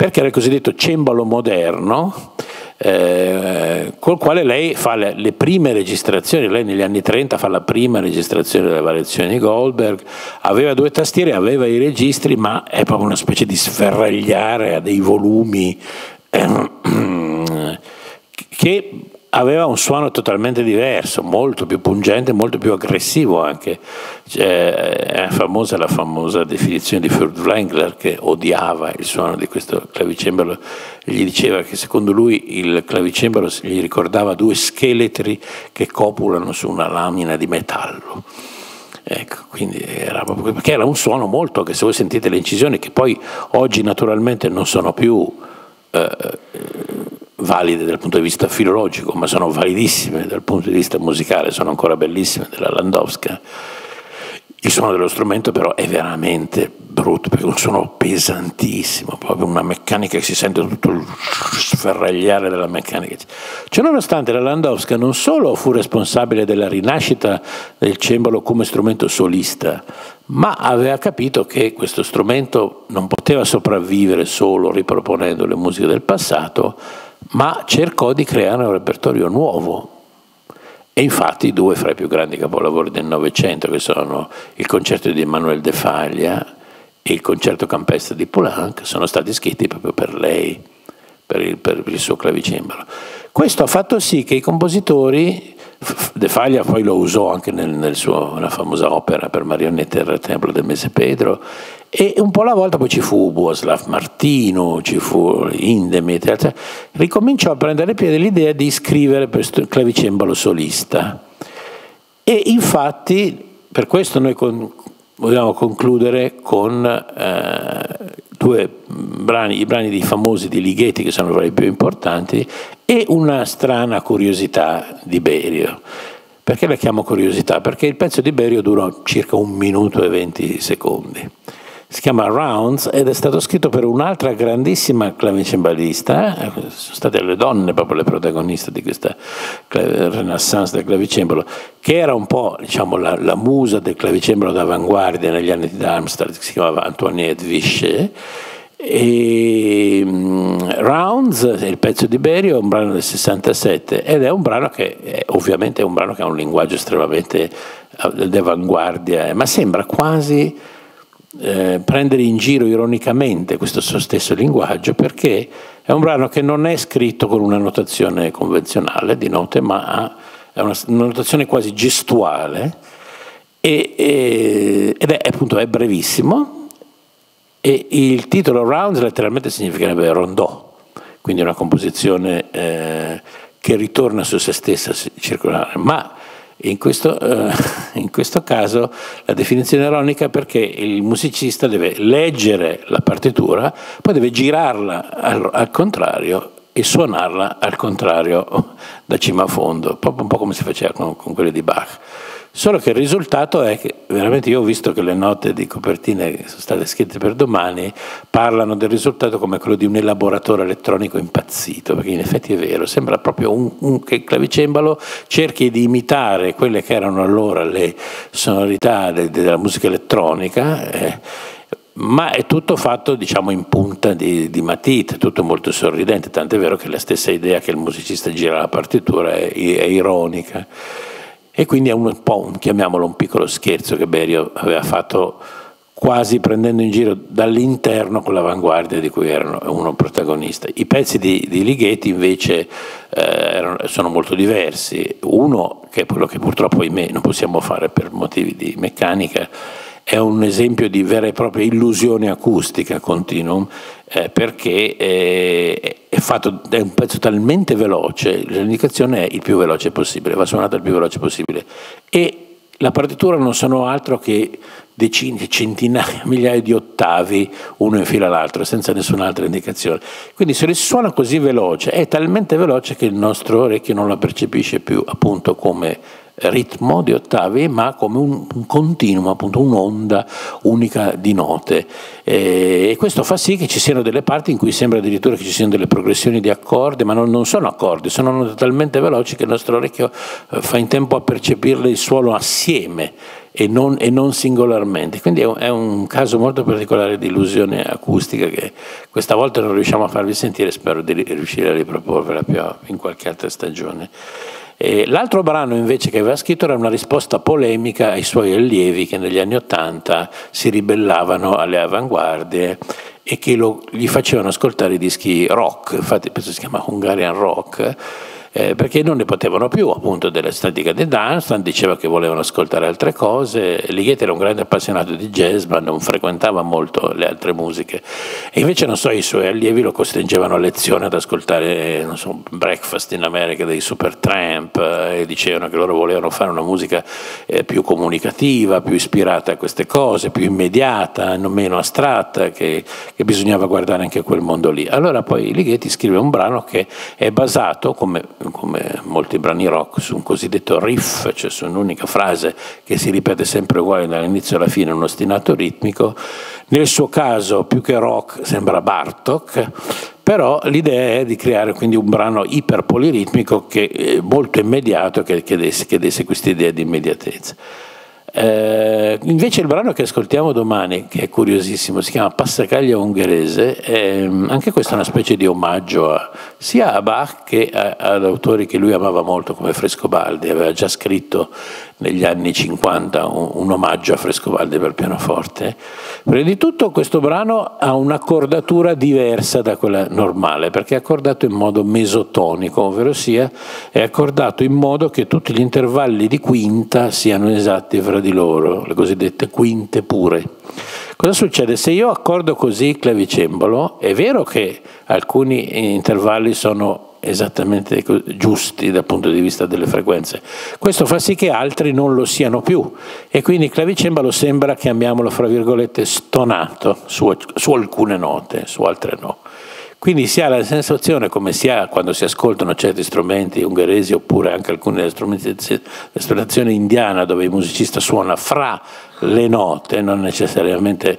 Perché era il cosiddetto cembalo moderno, eh, col quale lei fa le, le prime registrazioni. Lei negli anni trenta fa la prima registrazione delle variazioni di Goldberg, aveva due tastiere, aveva i registri, ma è proprio una specie di sferragliare a dei volumi ehm, che aveva un suono totalmente diverso, molto più pungente, molto più aggressivo anche. Cioè, è famosa la famosa definizione di Furtwängler, che odiava il suono di questo clavicembalo, gli diceva che secondo lui il clavicembalo gli ricordava due scheletri che copulano su una lamina di metallo. Ecco, quindi era proprio, perché era un suono molto, che se voi sentite le incisioni, che poi oggi naturalmente non sono più eh, valide dal punto di vista filologico, ma sono validissime dal punto di vista musicale, sono ancora bellissime della Landowska. Il suono dello strumento però è veramente brutto, perché è un suono pesantissimo, proprio una meccanica che si sente tutto il sferragliare della meccanica. Cioè, nonostante la Landowska non solo fu responsabile della rinascita del cembalo come strumento solista, ma aveva capito che questo strumento non poteva sopravvivere solo riproponendo le musiche del passato, ma cercò di creare un repertorio nuovo. E infatti due fra i più grandi capolavori del Novecento, che sono il concerto di Emanuele De Faglia e il concerto campestre di Poulenc, sono stati scritti proprio per lei, per il, per il suo clavicembalo. Questo ha fatto sì che i compositori, De Faglia poi lo usò anche nel, nel suo, nella famosa opera per marionette del Templo del Messepedro, e un po' alla volta poi ci fu Bohuslav Martinů, ci fu Hindemith, ricominciò a prendere piede l'idea di scrivere per clavicembalo solista. E infatti per questo noi con, vogliamo concludere con eh, due brani, i brani di famosi di Ligeti, che sono fra i più importanti, e una strana curiosità di Berio. Perché la chiamo curiosità? Perché il pezzo di Berio dura circa un minuto e venti secondi. Si chiama Rounds ed è stato scritto per un'altra grandissima clavicembalista, sono state le donne proprio le protagoniste di questa renaissance del clavicembalo, che era un po', diciamo, la, la musa del clavicembalo d'avanguardia negli anni di Darmstadt, che si chiamava Antoinette Vischer. E Rounds, il pezzo di Berio, è un brano del sessantasette ed è un brano che è, ovviamente è un brano che ha un linguaggio estremamente d'avanguardia, ma sembra quasi eh, prendere in giro ironicamente questo suo stesso linguaggio, perché è un brano che non è scritto con una notazione convenzionale di note, ma ha, è una, una notazione quasi gestuale e, e, ed è appunto è brevissimo. E il titolo Rounds letteralmente significherebbe rondò, quindi una composizione eh, che ritorna su se stessa circolare, ma in questo, eh, in questo caso la definizione è ironica, perché il musicista deve leggere la partitura, poi deve girarla al, al contrario e suonarla al contrario da cima a fondo, proprio un po' come si faceva con, con quelle di Bach. Solo che il risultato è che veramente io ho visto che le note di copertina che sono state scritte per domani parlano del risultato come quello di un elaboratore elettronico impazzito, perché in effetti è vero, sembra proprio un, un, che il clavicembalo cerchi di imitare quelle che erano allora le sonorità de, de, della musica elettronica, eh, ma è tutto fatto, diciamo, in punta di, di matita, tutto molto sorridente, tant'è vero che la stessa idea che il musicista gira la partitura è, è ironica. E quindi è un po', un, chiamiamolo, un piccolo scherzo che Berio aveva fatto, quasi prendendo in giro dall'interno con l'avanguardia di cui erano uno protagonista. I pezzi di, di Ligeti invece eh, erano, sono molto diversi. Uno, che è quello che purtroppo ahimè non possiamo fare per motivi di meccanica, è un esempio di vera e propria illusione acustica continuum, eh, perché è, è, fatto, è un pezzo talmente veloce, l'indicazione è il più veloce possibile, va suonato il più veloce possibile, e la partitura non sono altro che decine, centinaia, migliaia di ottavi uno in fila all'altro, senza nessun'altra indicazione. Quindi se risuona così veloce, è talmente veloce che il nostro orecchio non la percepisce più, appunto, come ritmo di ottavi, ma come un, un continuo, appunto un'onda unica di note, e, e questo fa sì che ci siano delle parti in cui sembra addirittura che ci siano delle progressioni di accordi, ma non, non sono accordi, sono note talmente veloci che il nostro orecchio eh, fa in tempo a percepirle il suono assieme e non, e non singolarmente. Quindi è un, è un caso molto particolare di illusione acustica che questa volta non riusciamo a farvi sentire, spero di riuscire a riproporvela più in qualche altra stagione. L'altro brano invece che aveva scritto era una risposta polemica ai suoi allievi che negli anni Ottanta si ribellavano alle avanguardie e che lo, gli facevano ascoltare i dischi rock, infatti questo si chiama Hungarian Rock, eh, perché non ne potevano più, appunto, dell'estetica di Darmstadt, diceva che volevano ascoltare altre cose. Ligeti era un grande appassionato di jazz, ma non frequentava molto le altre musiche, e invece, non so, i suoi allievi lo costringevano a lezione ad ascoltare, non so, Breakfast in America dei Supertramp, eh, e dicevano che loro volevano fare una musica eh, più comunicativa, più ispirata a queste cose, più immediata, non meno astratta, che, che bisognava guardare anche quel mondo lì. Allora poi Ligeti scrive un brano che è basato, come, come molti brani rock, su un cosiddetto riff, cioè su un'unica frase che si ripete sempre uguale dall'inizio alla fine, un ostinato ritmico. Nel suo caso, più che rock, sembra Bartok, però l'idea è di creare quindi un brano iperpoliritmico, che è molto immediato, che, che desse, che desse questa idea di immediatezza. Eh, invece il brano che ascoltiamo domani, che è curiosissimo, si chiama Passacaglia ungherese, ehm, anche questa è una specie di omaggio a, sia a Bach che a, ad autori che lui amava molto come Frescobaldi. Aveva già scritto negli anni cinquanta un, un omaggio a Frescobaldi per pianoforte. Prima di tutto questo brano ha un'accordatura diversa da quella normale, perché è accordato in modo mesotonico, ovvero sia è accordato in modo che tutti gli intervalli di quinta siano esatti fra di loro, le cosiddette quinte pure. Cosa succede? Se io accordo così il clavicembalo, è vero che alcuni intervalli sono esattamente giusti dal punto di vista delle frequenze, questo fa sì che altri non lo siano più, e quindi il clavicembalo sembra, chiamiamolo fra virgolette, stonato su, su alcune note, su altre no. Quindi si ha la sensazione, come si ha quando si ascoltano certi strumenti ungheresi oppure anche alcune strumentazioni indiana, dove il musicista suona fra le note, non necessariamente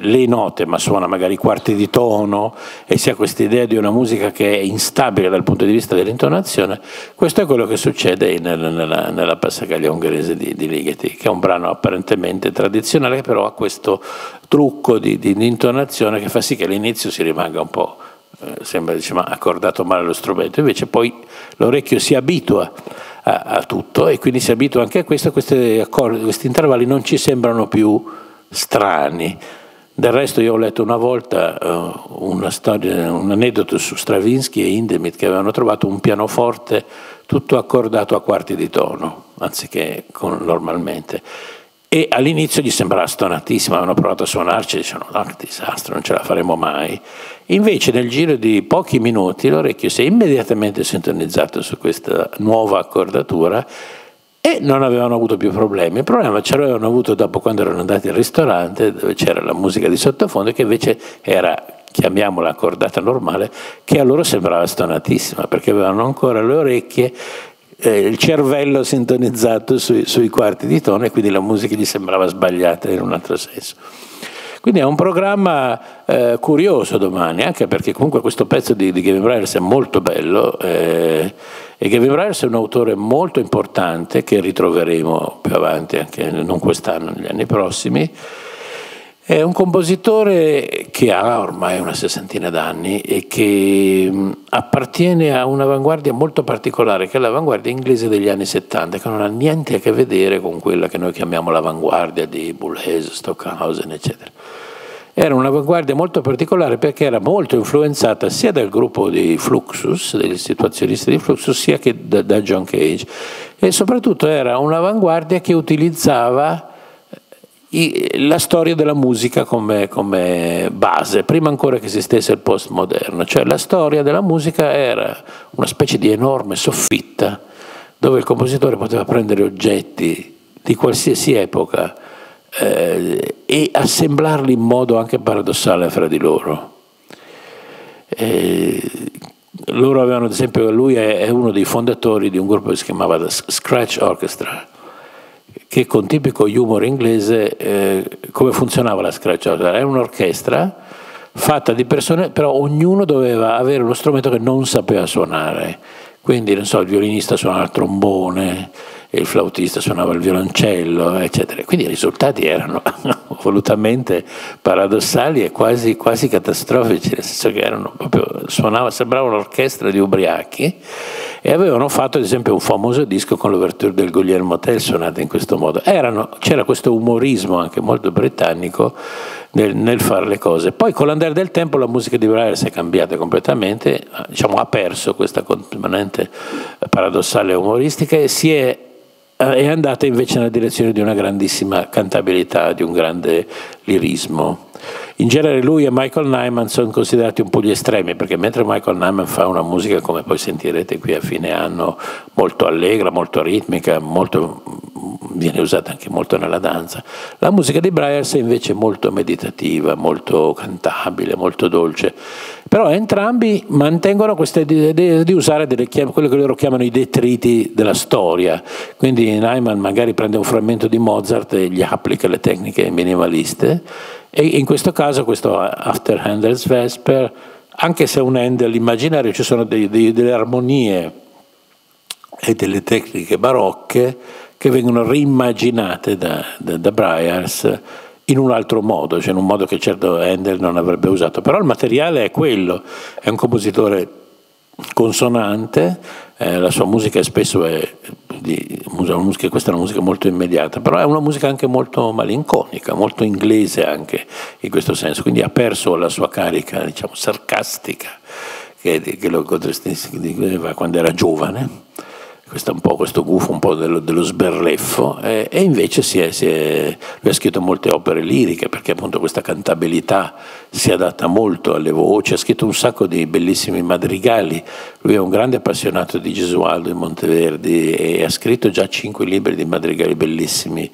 le note, ma suona magari quarti di tono, e si ha questa idea di una musica che è instabile dal punto di vista dell'intonazione. Questo è quello che succede nella, nella, nella Passacaglia ungherese di, di Ligeti, che è un brano apparentemente tradizionale, che però ha questo trucco di, di, di intonazione che fa sì che all'inizio si rimanga un po', sembra, diciamo, accordato male lo strumento, invece poi l'orecchio si abitua a, a tutto, e quindi si abitua anche a questo. Questi accordi, questi intervalli non ci sembrano più strani. Del resto io ho letto una volta uh, una storia, un aneddoto su Stravinsky e Hindemith, che avevano trovato un pianoforte tutto accordato a quarti di tono, anziché con, normalmente. E all'inizio gli sembrava stonatissimo, avevano provato a suonarci e dicevano: no, che disastro, non ce la faremo mai. Invece nel giro di pochi minuti l'orecchio si è immediatamente sintonizzato su questa nuova accordatura e non avevano avuto più problemi. Il problema ce l'avevano avuto dopo, quando erano andati al ristorante, dove c'era la musica di sottofondo, che invece era, chiamiamola, accordata normale, che a loro sembrava stonatissima, perché avevano ancora le orecchie, Eh, il cervello sintonizzato sui, sui quarti di tono, e quindi la musica gli sembrava sbagliata in un altro senso. Quindi è un programma eh, curioso domani, anche perché comunque questo pezzo di, di Gavin Bryars è molto bello, eh, e Gavin Bryars è un autore molto importante che ritroveremo più avanti, anche non quest'anno, negli anni prossimi. È un compositore che ha ormai una sessantina d'anni e che appartiene a un'avanguardia molto particolare, che è l'avanguardia inglese degli anni settanta, che non ha niente a che vedere con quella che noi chiamiamo l'avanguardia di Boulez, Stockhausen, eccetera. Era un'avanguardia molto particolare perché era molto influenzata sia dal gruppo di Fluxus, degli situazionisti di Fluxus, sia che da, da John Cage, e soprattutto era un'avanguardia che utilizzava la storia della musica come, come base, prima ancora che esistesse il postmoderno. Cioè la storia della musica era una specie di enorme soffitta dove il compositore poteva prendere oggetti di qualsiasi epoca eh, e assemblarli in modo anche paradossale fra di loro. Eh, loro avevano, ad esempio, lui è, è uno dei fondatori di un gruppo che si chiamava The Scratch Orchestra, che con tipico humor inglese, eh, come funzionava la Scratch Orchestra? Era un'orchestra fatta di persone, però ognuno doveva avere uno strumento che non sapeva suonare. Quindi, non so, il violinista suonava il trombone, il flautista suonava il violoncello, eccetera. Quindi i risultati erano volutamente paradossali e quasi, quasi catastrofici, nel senso che erano proprio, suonava, sembrava un'orchestra di ubriachi. E avevano fatto, ad esempio, un famoso disco con l'ouverture del Guglielmo Tell suonata in questo modo. C'era questo umorismo anche molto britannico nel, nel fare le cose. Poi con l'andare del tempo la musica di Bryars è cambiata completamente, diciamo, ha perso questa componente paradossale e umoristica e si è è andata invece nella direzione di una grandissima cantabilità, di un grande lirismo. In genere lui e Michael Nyman sono considerati un po' gli estremi, perché mentre Michael Nyman fa una musica, come poi sentirete qui a fine anno, molto allegra, molto ritmica, molto, viene usata anche molto nella danza, la musica di Bryars è invece molto meditativa, molto cantabile, molto dolce. Però entrambi mantengono questa idea di usare delle, quello che loro chiamano i detriti della storia. Quindi Nyman magari prende un frammento di Mozart e gli applica le tecniche minimaliste, e in questo caso questo After Handel's Vesper, anche se è un Handel immaginario, ci sono dei, dei, delle armonie e delle tecniche barocche che vengono reimmaginate da, da, da Bryars in un altro modo, cioè in un modo che certo Handel non avrebbe usato, però il materiale è quello, è un compositore consonante, eh, la sua musica spesso è di, questa è una musica molto immediata, però è una musica anche molto malinconica, molto inglese anche in questo senso, quindi ha perso la sua carica, diciamo, sarcastica che, che lo contraddistingueva quando era giovane, questo, un po', questo gufo un po' dello, dello sberleffo, eh, e invece si è, si è, lui ha scritto molte opere liriche perché appunto questa cantabilità si adatta molto alle voci, ha scritto un sacco di bellissimi madrigali, lui è un grande appassionato di Gesualdo e Monteverdi e ha scritto già cinque libri di madrigali bellissimi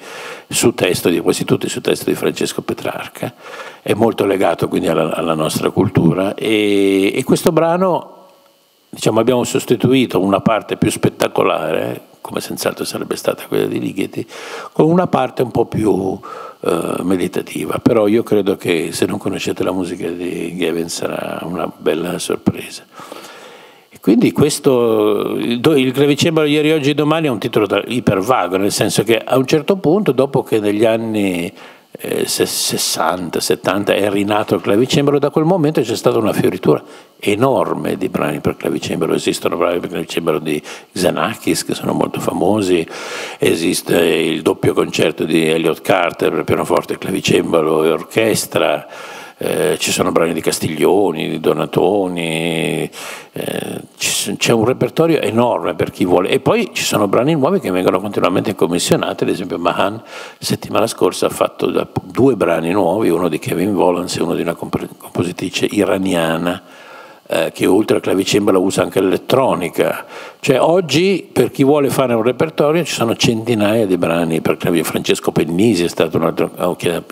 su testo di quasi tutti, su testo di Francesco Petrarca, è molto legato quindi alla, alla nostra cultura e, e questo brano, diciamo, abbiamo sostituito una parte più spettacolare, come senz'altro sarebbe stata quella di Ligeti, con una parte un po' più eh, meditativa. Però io credo che se non conoscete la musica di Gavin sarà una bella sorpresa. E quindi questo, il, il clavicembalo ieri, oggi e domani è un titolo ipervago, nel senso che a un certo punto, dopo che negli anni eh, sessanta settanta è rinato il clavicembalo, da quel momento c'è stata una fioritura enorme di brani per clavicembalo. Esistono brani per clavicembalo di Xanakis che sono molto famosi, esiste il doppio concerto di Elliott Carter per pianoforte, clavicembalo e orchestra, eh, ci sono brani di Castiglioni, di Donatoni, eh, c'è un repertorio enorme per chi vuole, e poi ci sono brani nuovi che vengono continuamente commissionati. Ad esempio Mahan settimana scorsa ha fatto due brani nuovi, uno di Kevin Volans e uno di una comp- compositrice iraniana che oltre al clavicembalo usa anche l'elettronica, cioè oggi per chi vuole fare un repertorio ci sono centinaia di brani per clavicembalo. Francesco Pennisi è stato un altro,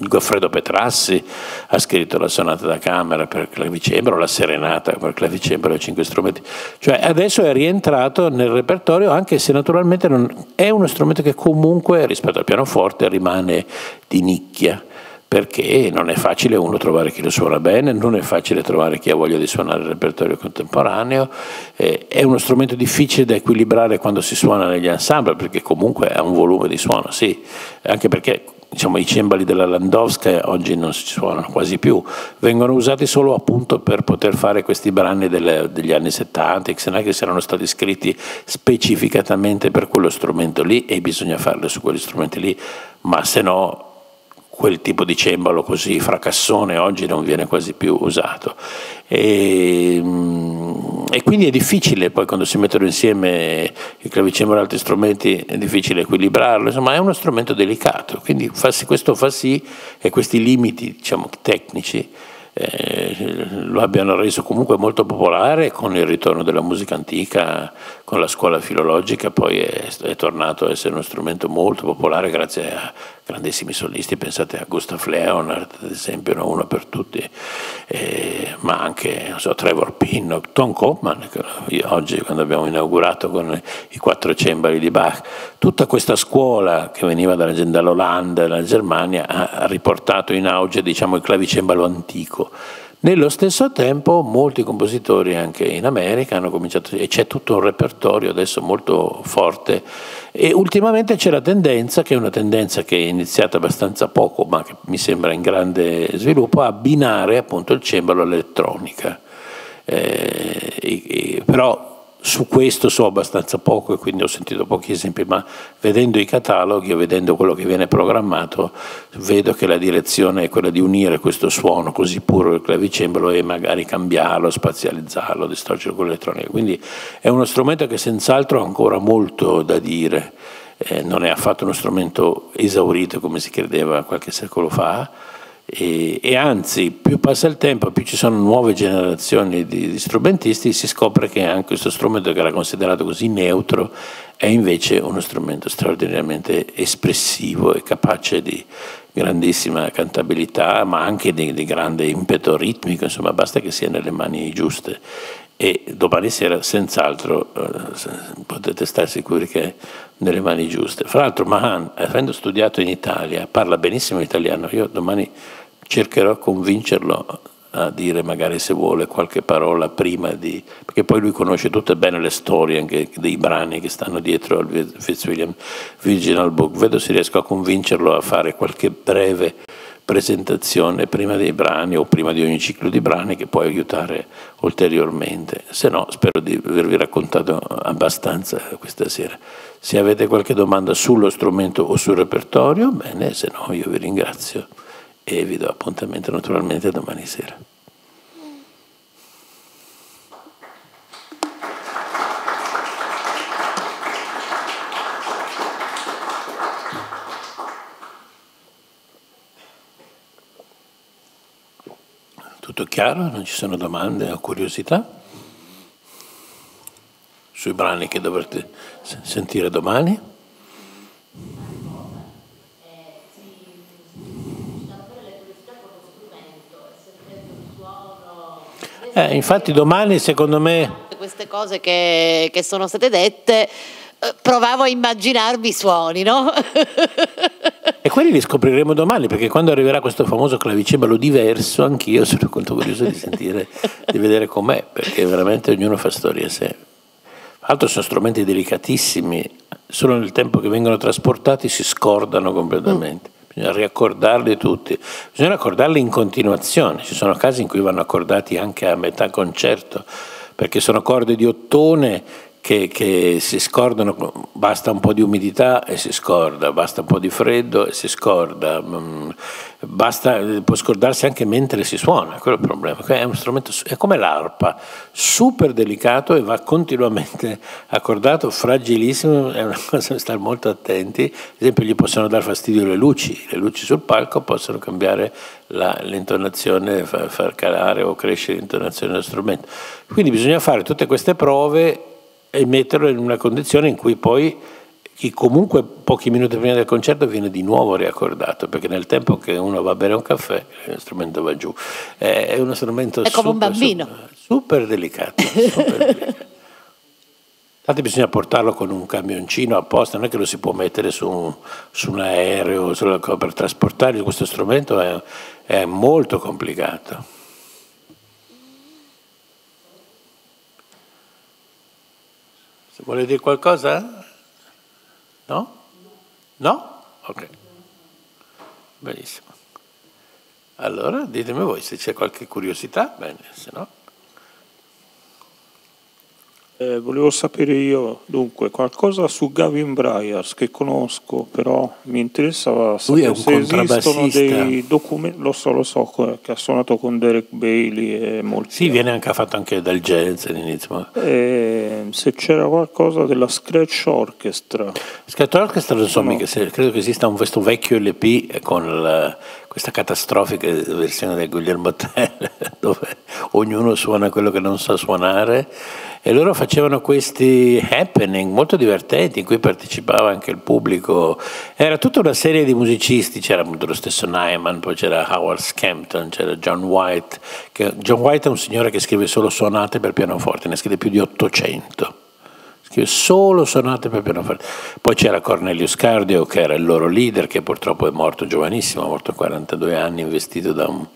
Goffredo Petrassi ha scritto la sonata da camera per clavicembalo, la serenata per clavicembalo e cinque strumenti, cioè adesso è rientrato nel repertorio, anche se naturalmente non è uno strumento che comunque rispetto al pianoforte rimane di nicchia, perché non è facile uno trovare chi lo suona bene, non è facile trovare chi ha voglia di suonare il repertorio contemporaneo, eh, è uno strumento difficile da equilibrare quando si suona negli ensemble, perché comunque ha un volume di suono, sì, anche perché diciamo, i cembali della Landowska oggi non si suonano quasi più, vengono usati solo appunto per poter fare questi brani delle, degli anni settanta, se non è che erano stati scritti specificatamente per quello strumento lì e bisogna farlo su quegli strumenti lì, ma se no quel tipo di cembalo così fracassone oggi non viene quasi più usato e, e quindi è difficile poi quando si mettono insieme il clavicembalo e altri strumenti, è difficile equilibrarlo, insomma è uno strumento delicato, quindi fa, questo fa sì che questi limiti diciamo tecnici Eh, lo abbiano reso comunque molto popolare con il ritorno della musica antica, con la scuola filologica poi è, è tornato a essere uno strumento molto popolare grazie a grandissimi solisti, pensate a Gustav Leonard ad esempio, no? Uno per tutti, eh, ma anche non so, Trevor Pinnock, Tom Koopman che oggi quando abbiamo inaugurato con i quattro cembali di Bach, tutta questa scuola che veniva dalla, dall'Olanda, dalla Germania ha riportato in auge diciamo il clavicembalo antico. Nello stesso tempo molti compositori anche in America hanno cominciato, e c'è tutto un repertorio adesso molto forte, e ultimamente c'è la tendenza, che è una tendenza che è iniziata abbastanza poco ma che mi sembra in grande sviluppo, a abbinare appunto il cembalo all'elettronica, eh, e, e, però su questo so abbastanza poco e quindi ho sentito pochi esempi, ma vedendo i cataloghi e vedendo quello che viene programmato vedo che la direzione è quella di unire questo suono così puro del clavicembalo e magari cambiarlo, spazializzarlo, distorcerlo con l'elettronica, quindi è uno strumento che senz'altro ha ancora molto da dire, eh, non è affatto uno strumento esaurito come si credeva qualche secolo fa. E, e anzi, più passa il tempo, più ci sono nuove generazioni di, di strumentisti, si scopre che anche questo strumento che era considerato così neutro è invece uno strumento straordinariamente espressivo e capace di grandissima cantabilità, ma anche di, di grande impeto ritmico, insomma basta che sia nelle mani giuste. E domani sera senz'altro eh, potete stare sicuri che è nelle mani giuste. Fra l'altro Mahan, avendo studiato in Italia, parla benissimo italiano, io domani cercherò di convincerlo a dire magari, se vuole, qualche parola prima di, perché poi lui conosce tutte bene le storie anche dei brani che stanno dietro al Fitzwilliam Virginal Book. Vedo se riesco a convincerlo a fare qualche breve presentazione prima dei brani o prima di ogni ciclo di brani, che può aiutare ulteriormente. Se no, spero di avervi raccontato abbastanza questa sera. Se avete qualche domanda sullo strumento o sul repertorio, bene, se no io vi ringrazio e vi do appuntamento naturalmente domani sera. Tutto chiaro? Non ci sono domande o curiosità sui brani che dovrete sentire domani? Eh, infatti domani, secondo me, queste cose che, che sono state dette, provavo a immaginarvi i suoni, no? E quelli li scopriremo domani, perché quando arriverà questo famoso clavicembalo diverso, anch'io sono molto curioso di sentire, di vedere com'è, perché veramente ognuno fa storia a sé. Altro, sono strumenti delicatissimi, solo nel tempo che vengono trasportati si scordano completamente. Mm. Bisogna riaccordarli tutti, bisogna accordarli in continuazione, ci sono casi in cui vanno accordati anche a metà concerto, perché sono corde di ottone che, che si scordano, basta un po' di umidità e si scorda, basta un po' di freddo e si scorda, basta, può scordarsi anche mentre si suona, quello è il problema. È uno strumento, è come l'arpa, super delicato e va continuamente accordato, fragilissimo, è una cosa da stare molto attenti. Ad esempio, gli possono dar fastidio le luci, le luci sul palco possono cambiare l'intonazione, far, far calare o crescere l'intonazione dello strumento, quindi bisogna fare tutte queste prove e metterlo in una condizione in cui poi chi comunque pochi minuti prima del concerto viene di nuovo riaccordato, perché nel tempo che uno va a bere un caffè lo strumento va giù. È uno strumento, è come super, un bambino super, super delicato, super delicato. Infatti bisogna portarlo con un camioncino apposta, non è che lo si può mettere su, su un aereo sulla, per trasportarlo. Questo strumento è, è molto complicato. Vuole dire qualcosa? No? No? Ok. Benissimo. Allora, ditemi voi se c'è qualche curiosità, bene, se no. Eh, volevo sapere io, dunque, qualcosa su Gavin Bryars, che conosco, però mi interessava sapere se esistono dei documenti, lo so, lo so, che ha suonato con Derek Bailey e molti. Sì, altri. Viene anche fatto anche dal jazz all'inizio. Eh, se c'era qualcosa della Scratch Orchestra. Scratch Orchestra non so, no. Mica, se, credo che esista un, questo vecchio L P con la, questa catastrofica versione del Guglielmo Tell, dove ognuno suona quello che non sa suonare. E loro facevano questi happening molto divertenti in cui partecipava anche il pubblico. Era tutta una serie di musicisti, c'era lo stesso Nyman, poi c'era Howard Scampton, c'era John White. Che John White è un signore che scrive solo sonate per pianoforte, ne scrive più di ottocento. Scrive solo sonate per pianoforte. Poi c'era Cornelius Cardio, che era il loro leader, che purtroppo è morto giovanissimo, è morto a quarantadue anni, investito da un...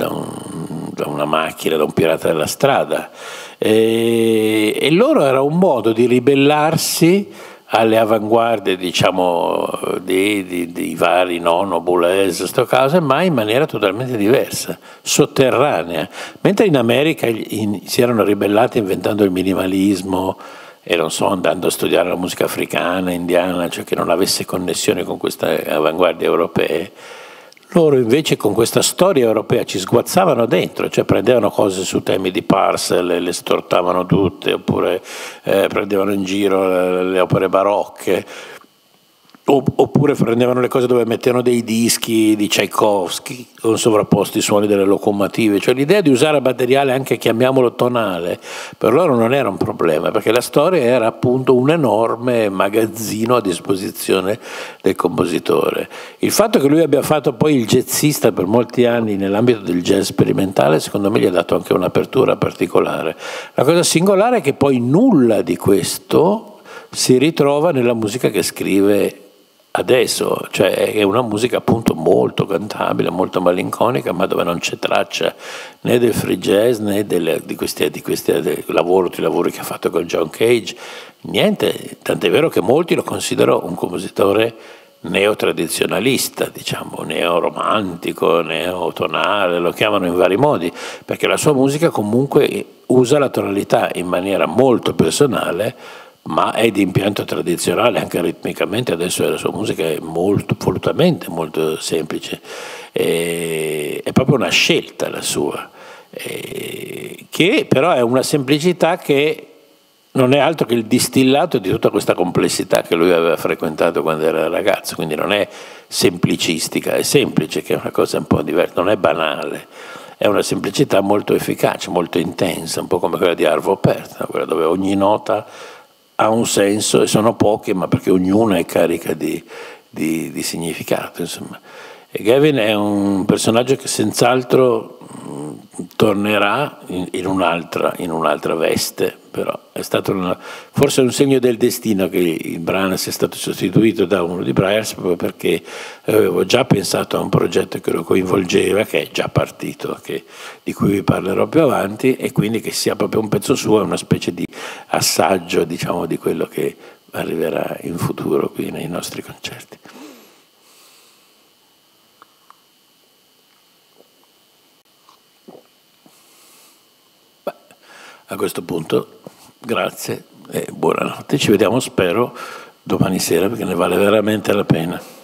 Da, un, da una macchina, da un pirata della strada, e, e loro era un modo di ribellarsi alle avanguardie, diciamo, dei, dei, dei vari Nono, Boulez, Stockhausen, ma in maniera totalmente diversa, sotterranea. Mentre in America in, si erano ribellati inventando il minimalismo e non so, andando a studiare la musica africana, indiana, cioè che non avesse connessione con queste avanguardie europee. Loro invece con questa storia europea ci sguazzavano dentro, cioè prendevano cose su temi di Purcell e le stortavano tutte, oppure eh, prendevano in giro le, le opere barocche, oppure prendevano le cose dove mettevano dei dischi di Tchaikovsky con sovrapposti i suoni delle locomotive. Cioè l'idea di usare materiale anche, chiamiamolo tonale, per loro non era un problema, perché la storia era appunto un enorme magazzino a disposizione del compositore. Il fatto che lui abbia fatto poi il jazzista per molti anni nell'ambito del jazz sperimentale, secondo me gli ha dato anche un'apertura particolare. La cosa singolare è che poi nulla di questo si ritrova nella musica che scrive adesso, cioè è una musica appunto molto cantabile, molto malinconica, ma dove non c'è traccia né del free jazz né delle, di questi, di questi del lavoro, di lavori che ha fatto con John Cage, niente, tant'è vero che molti lo considerano un compositore neotradizionalista, diciamo, neoromantico, neotonale, lo chiamano in vari modi, perché la sua musica comunque usa la tonalità in maniera molto personale, ma è di impianto tradizionale anche ritmicamente. Adesso la sua musica è molto, volutamente molto semplice, e, è proprio una scelta la sua, e, che però è una semplicità che non è altro che il distillato di tutta questa complessità che lui aveva frequentato quando era ragazzo, quindi non è semplicistica, è semplice, che è una cosa un po' diversa, non è banale, è una semplicità molto efficace, molto intensa, un po' come quella di Arvo Pärt, quella dove ogni nota ha un senso e sono poche, ma perché ognuna è carica di, di, di significato, insomma. E Gavin è un personaggio che senz'altro tornerà in, in, un'altra, in un'altra veste, però è stato una, forse un segno del destino che il brano sia stato sostituito da uno di Bryars, proprio perché avevo già pensato a un progetto che lo coinvolgeva, che è già partito, che, di cui vi parlerò più avanti, e quindi che sia proprio un pezzo suo, una specie di assaggio, diciamo, di quello che arriverà in futuro qui nei nostri concerti. A questo punto grazie e buonanotte, ci vediamo spero domani sera perché ne vale veramente la pena.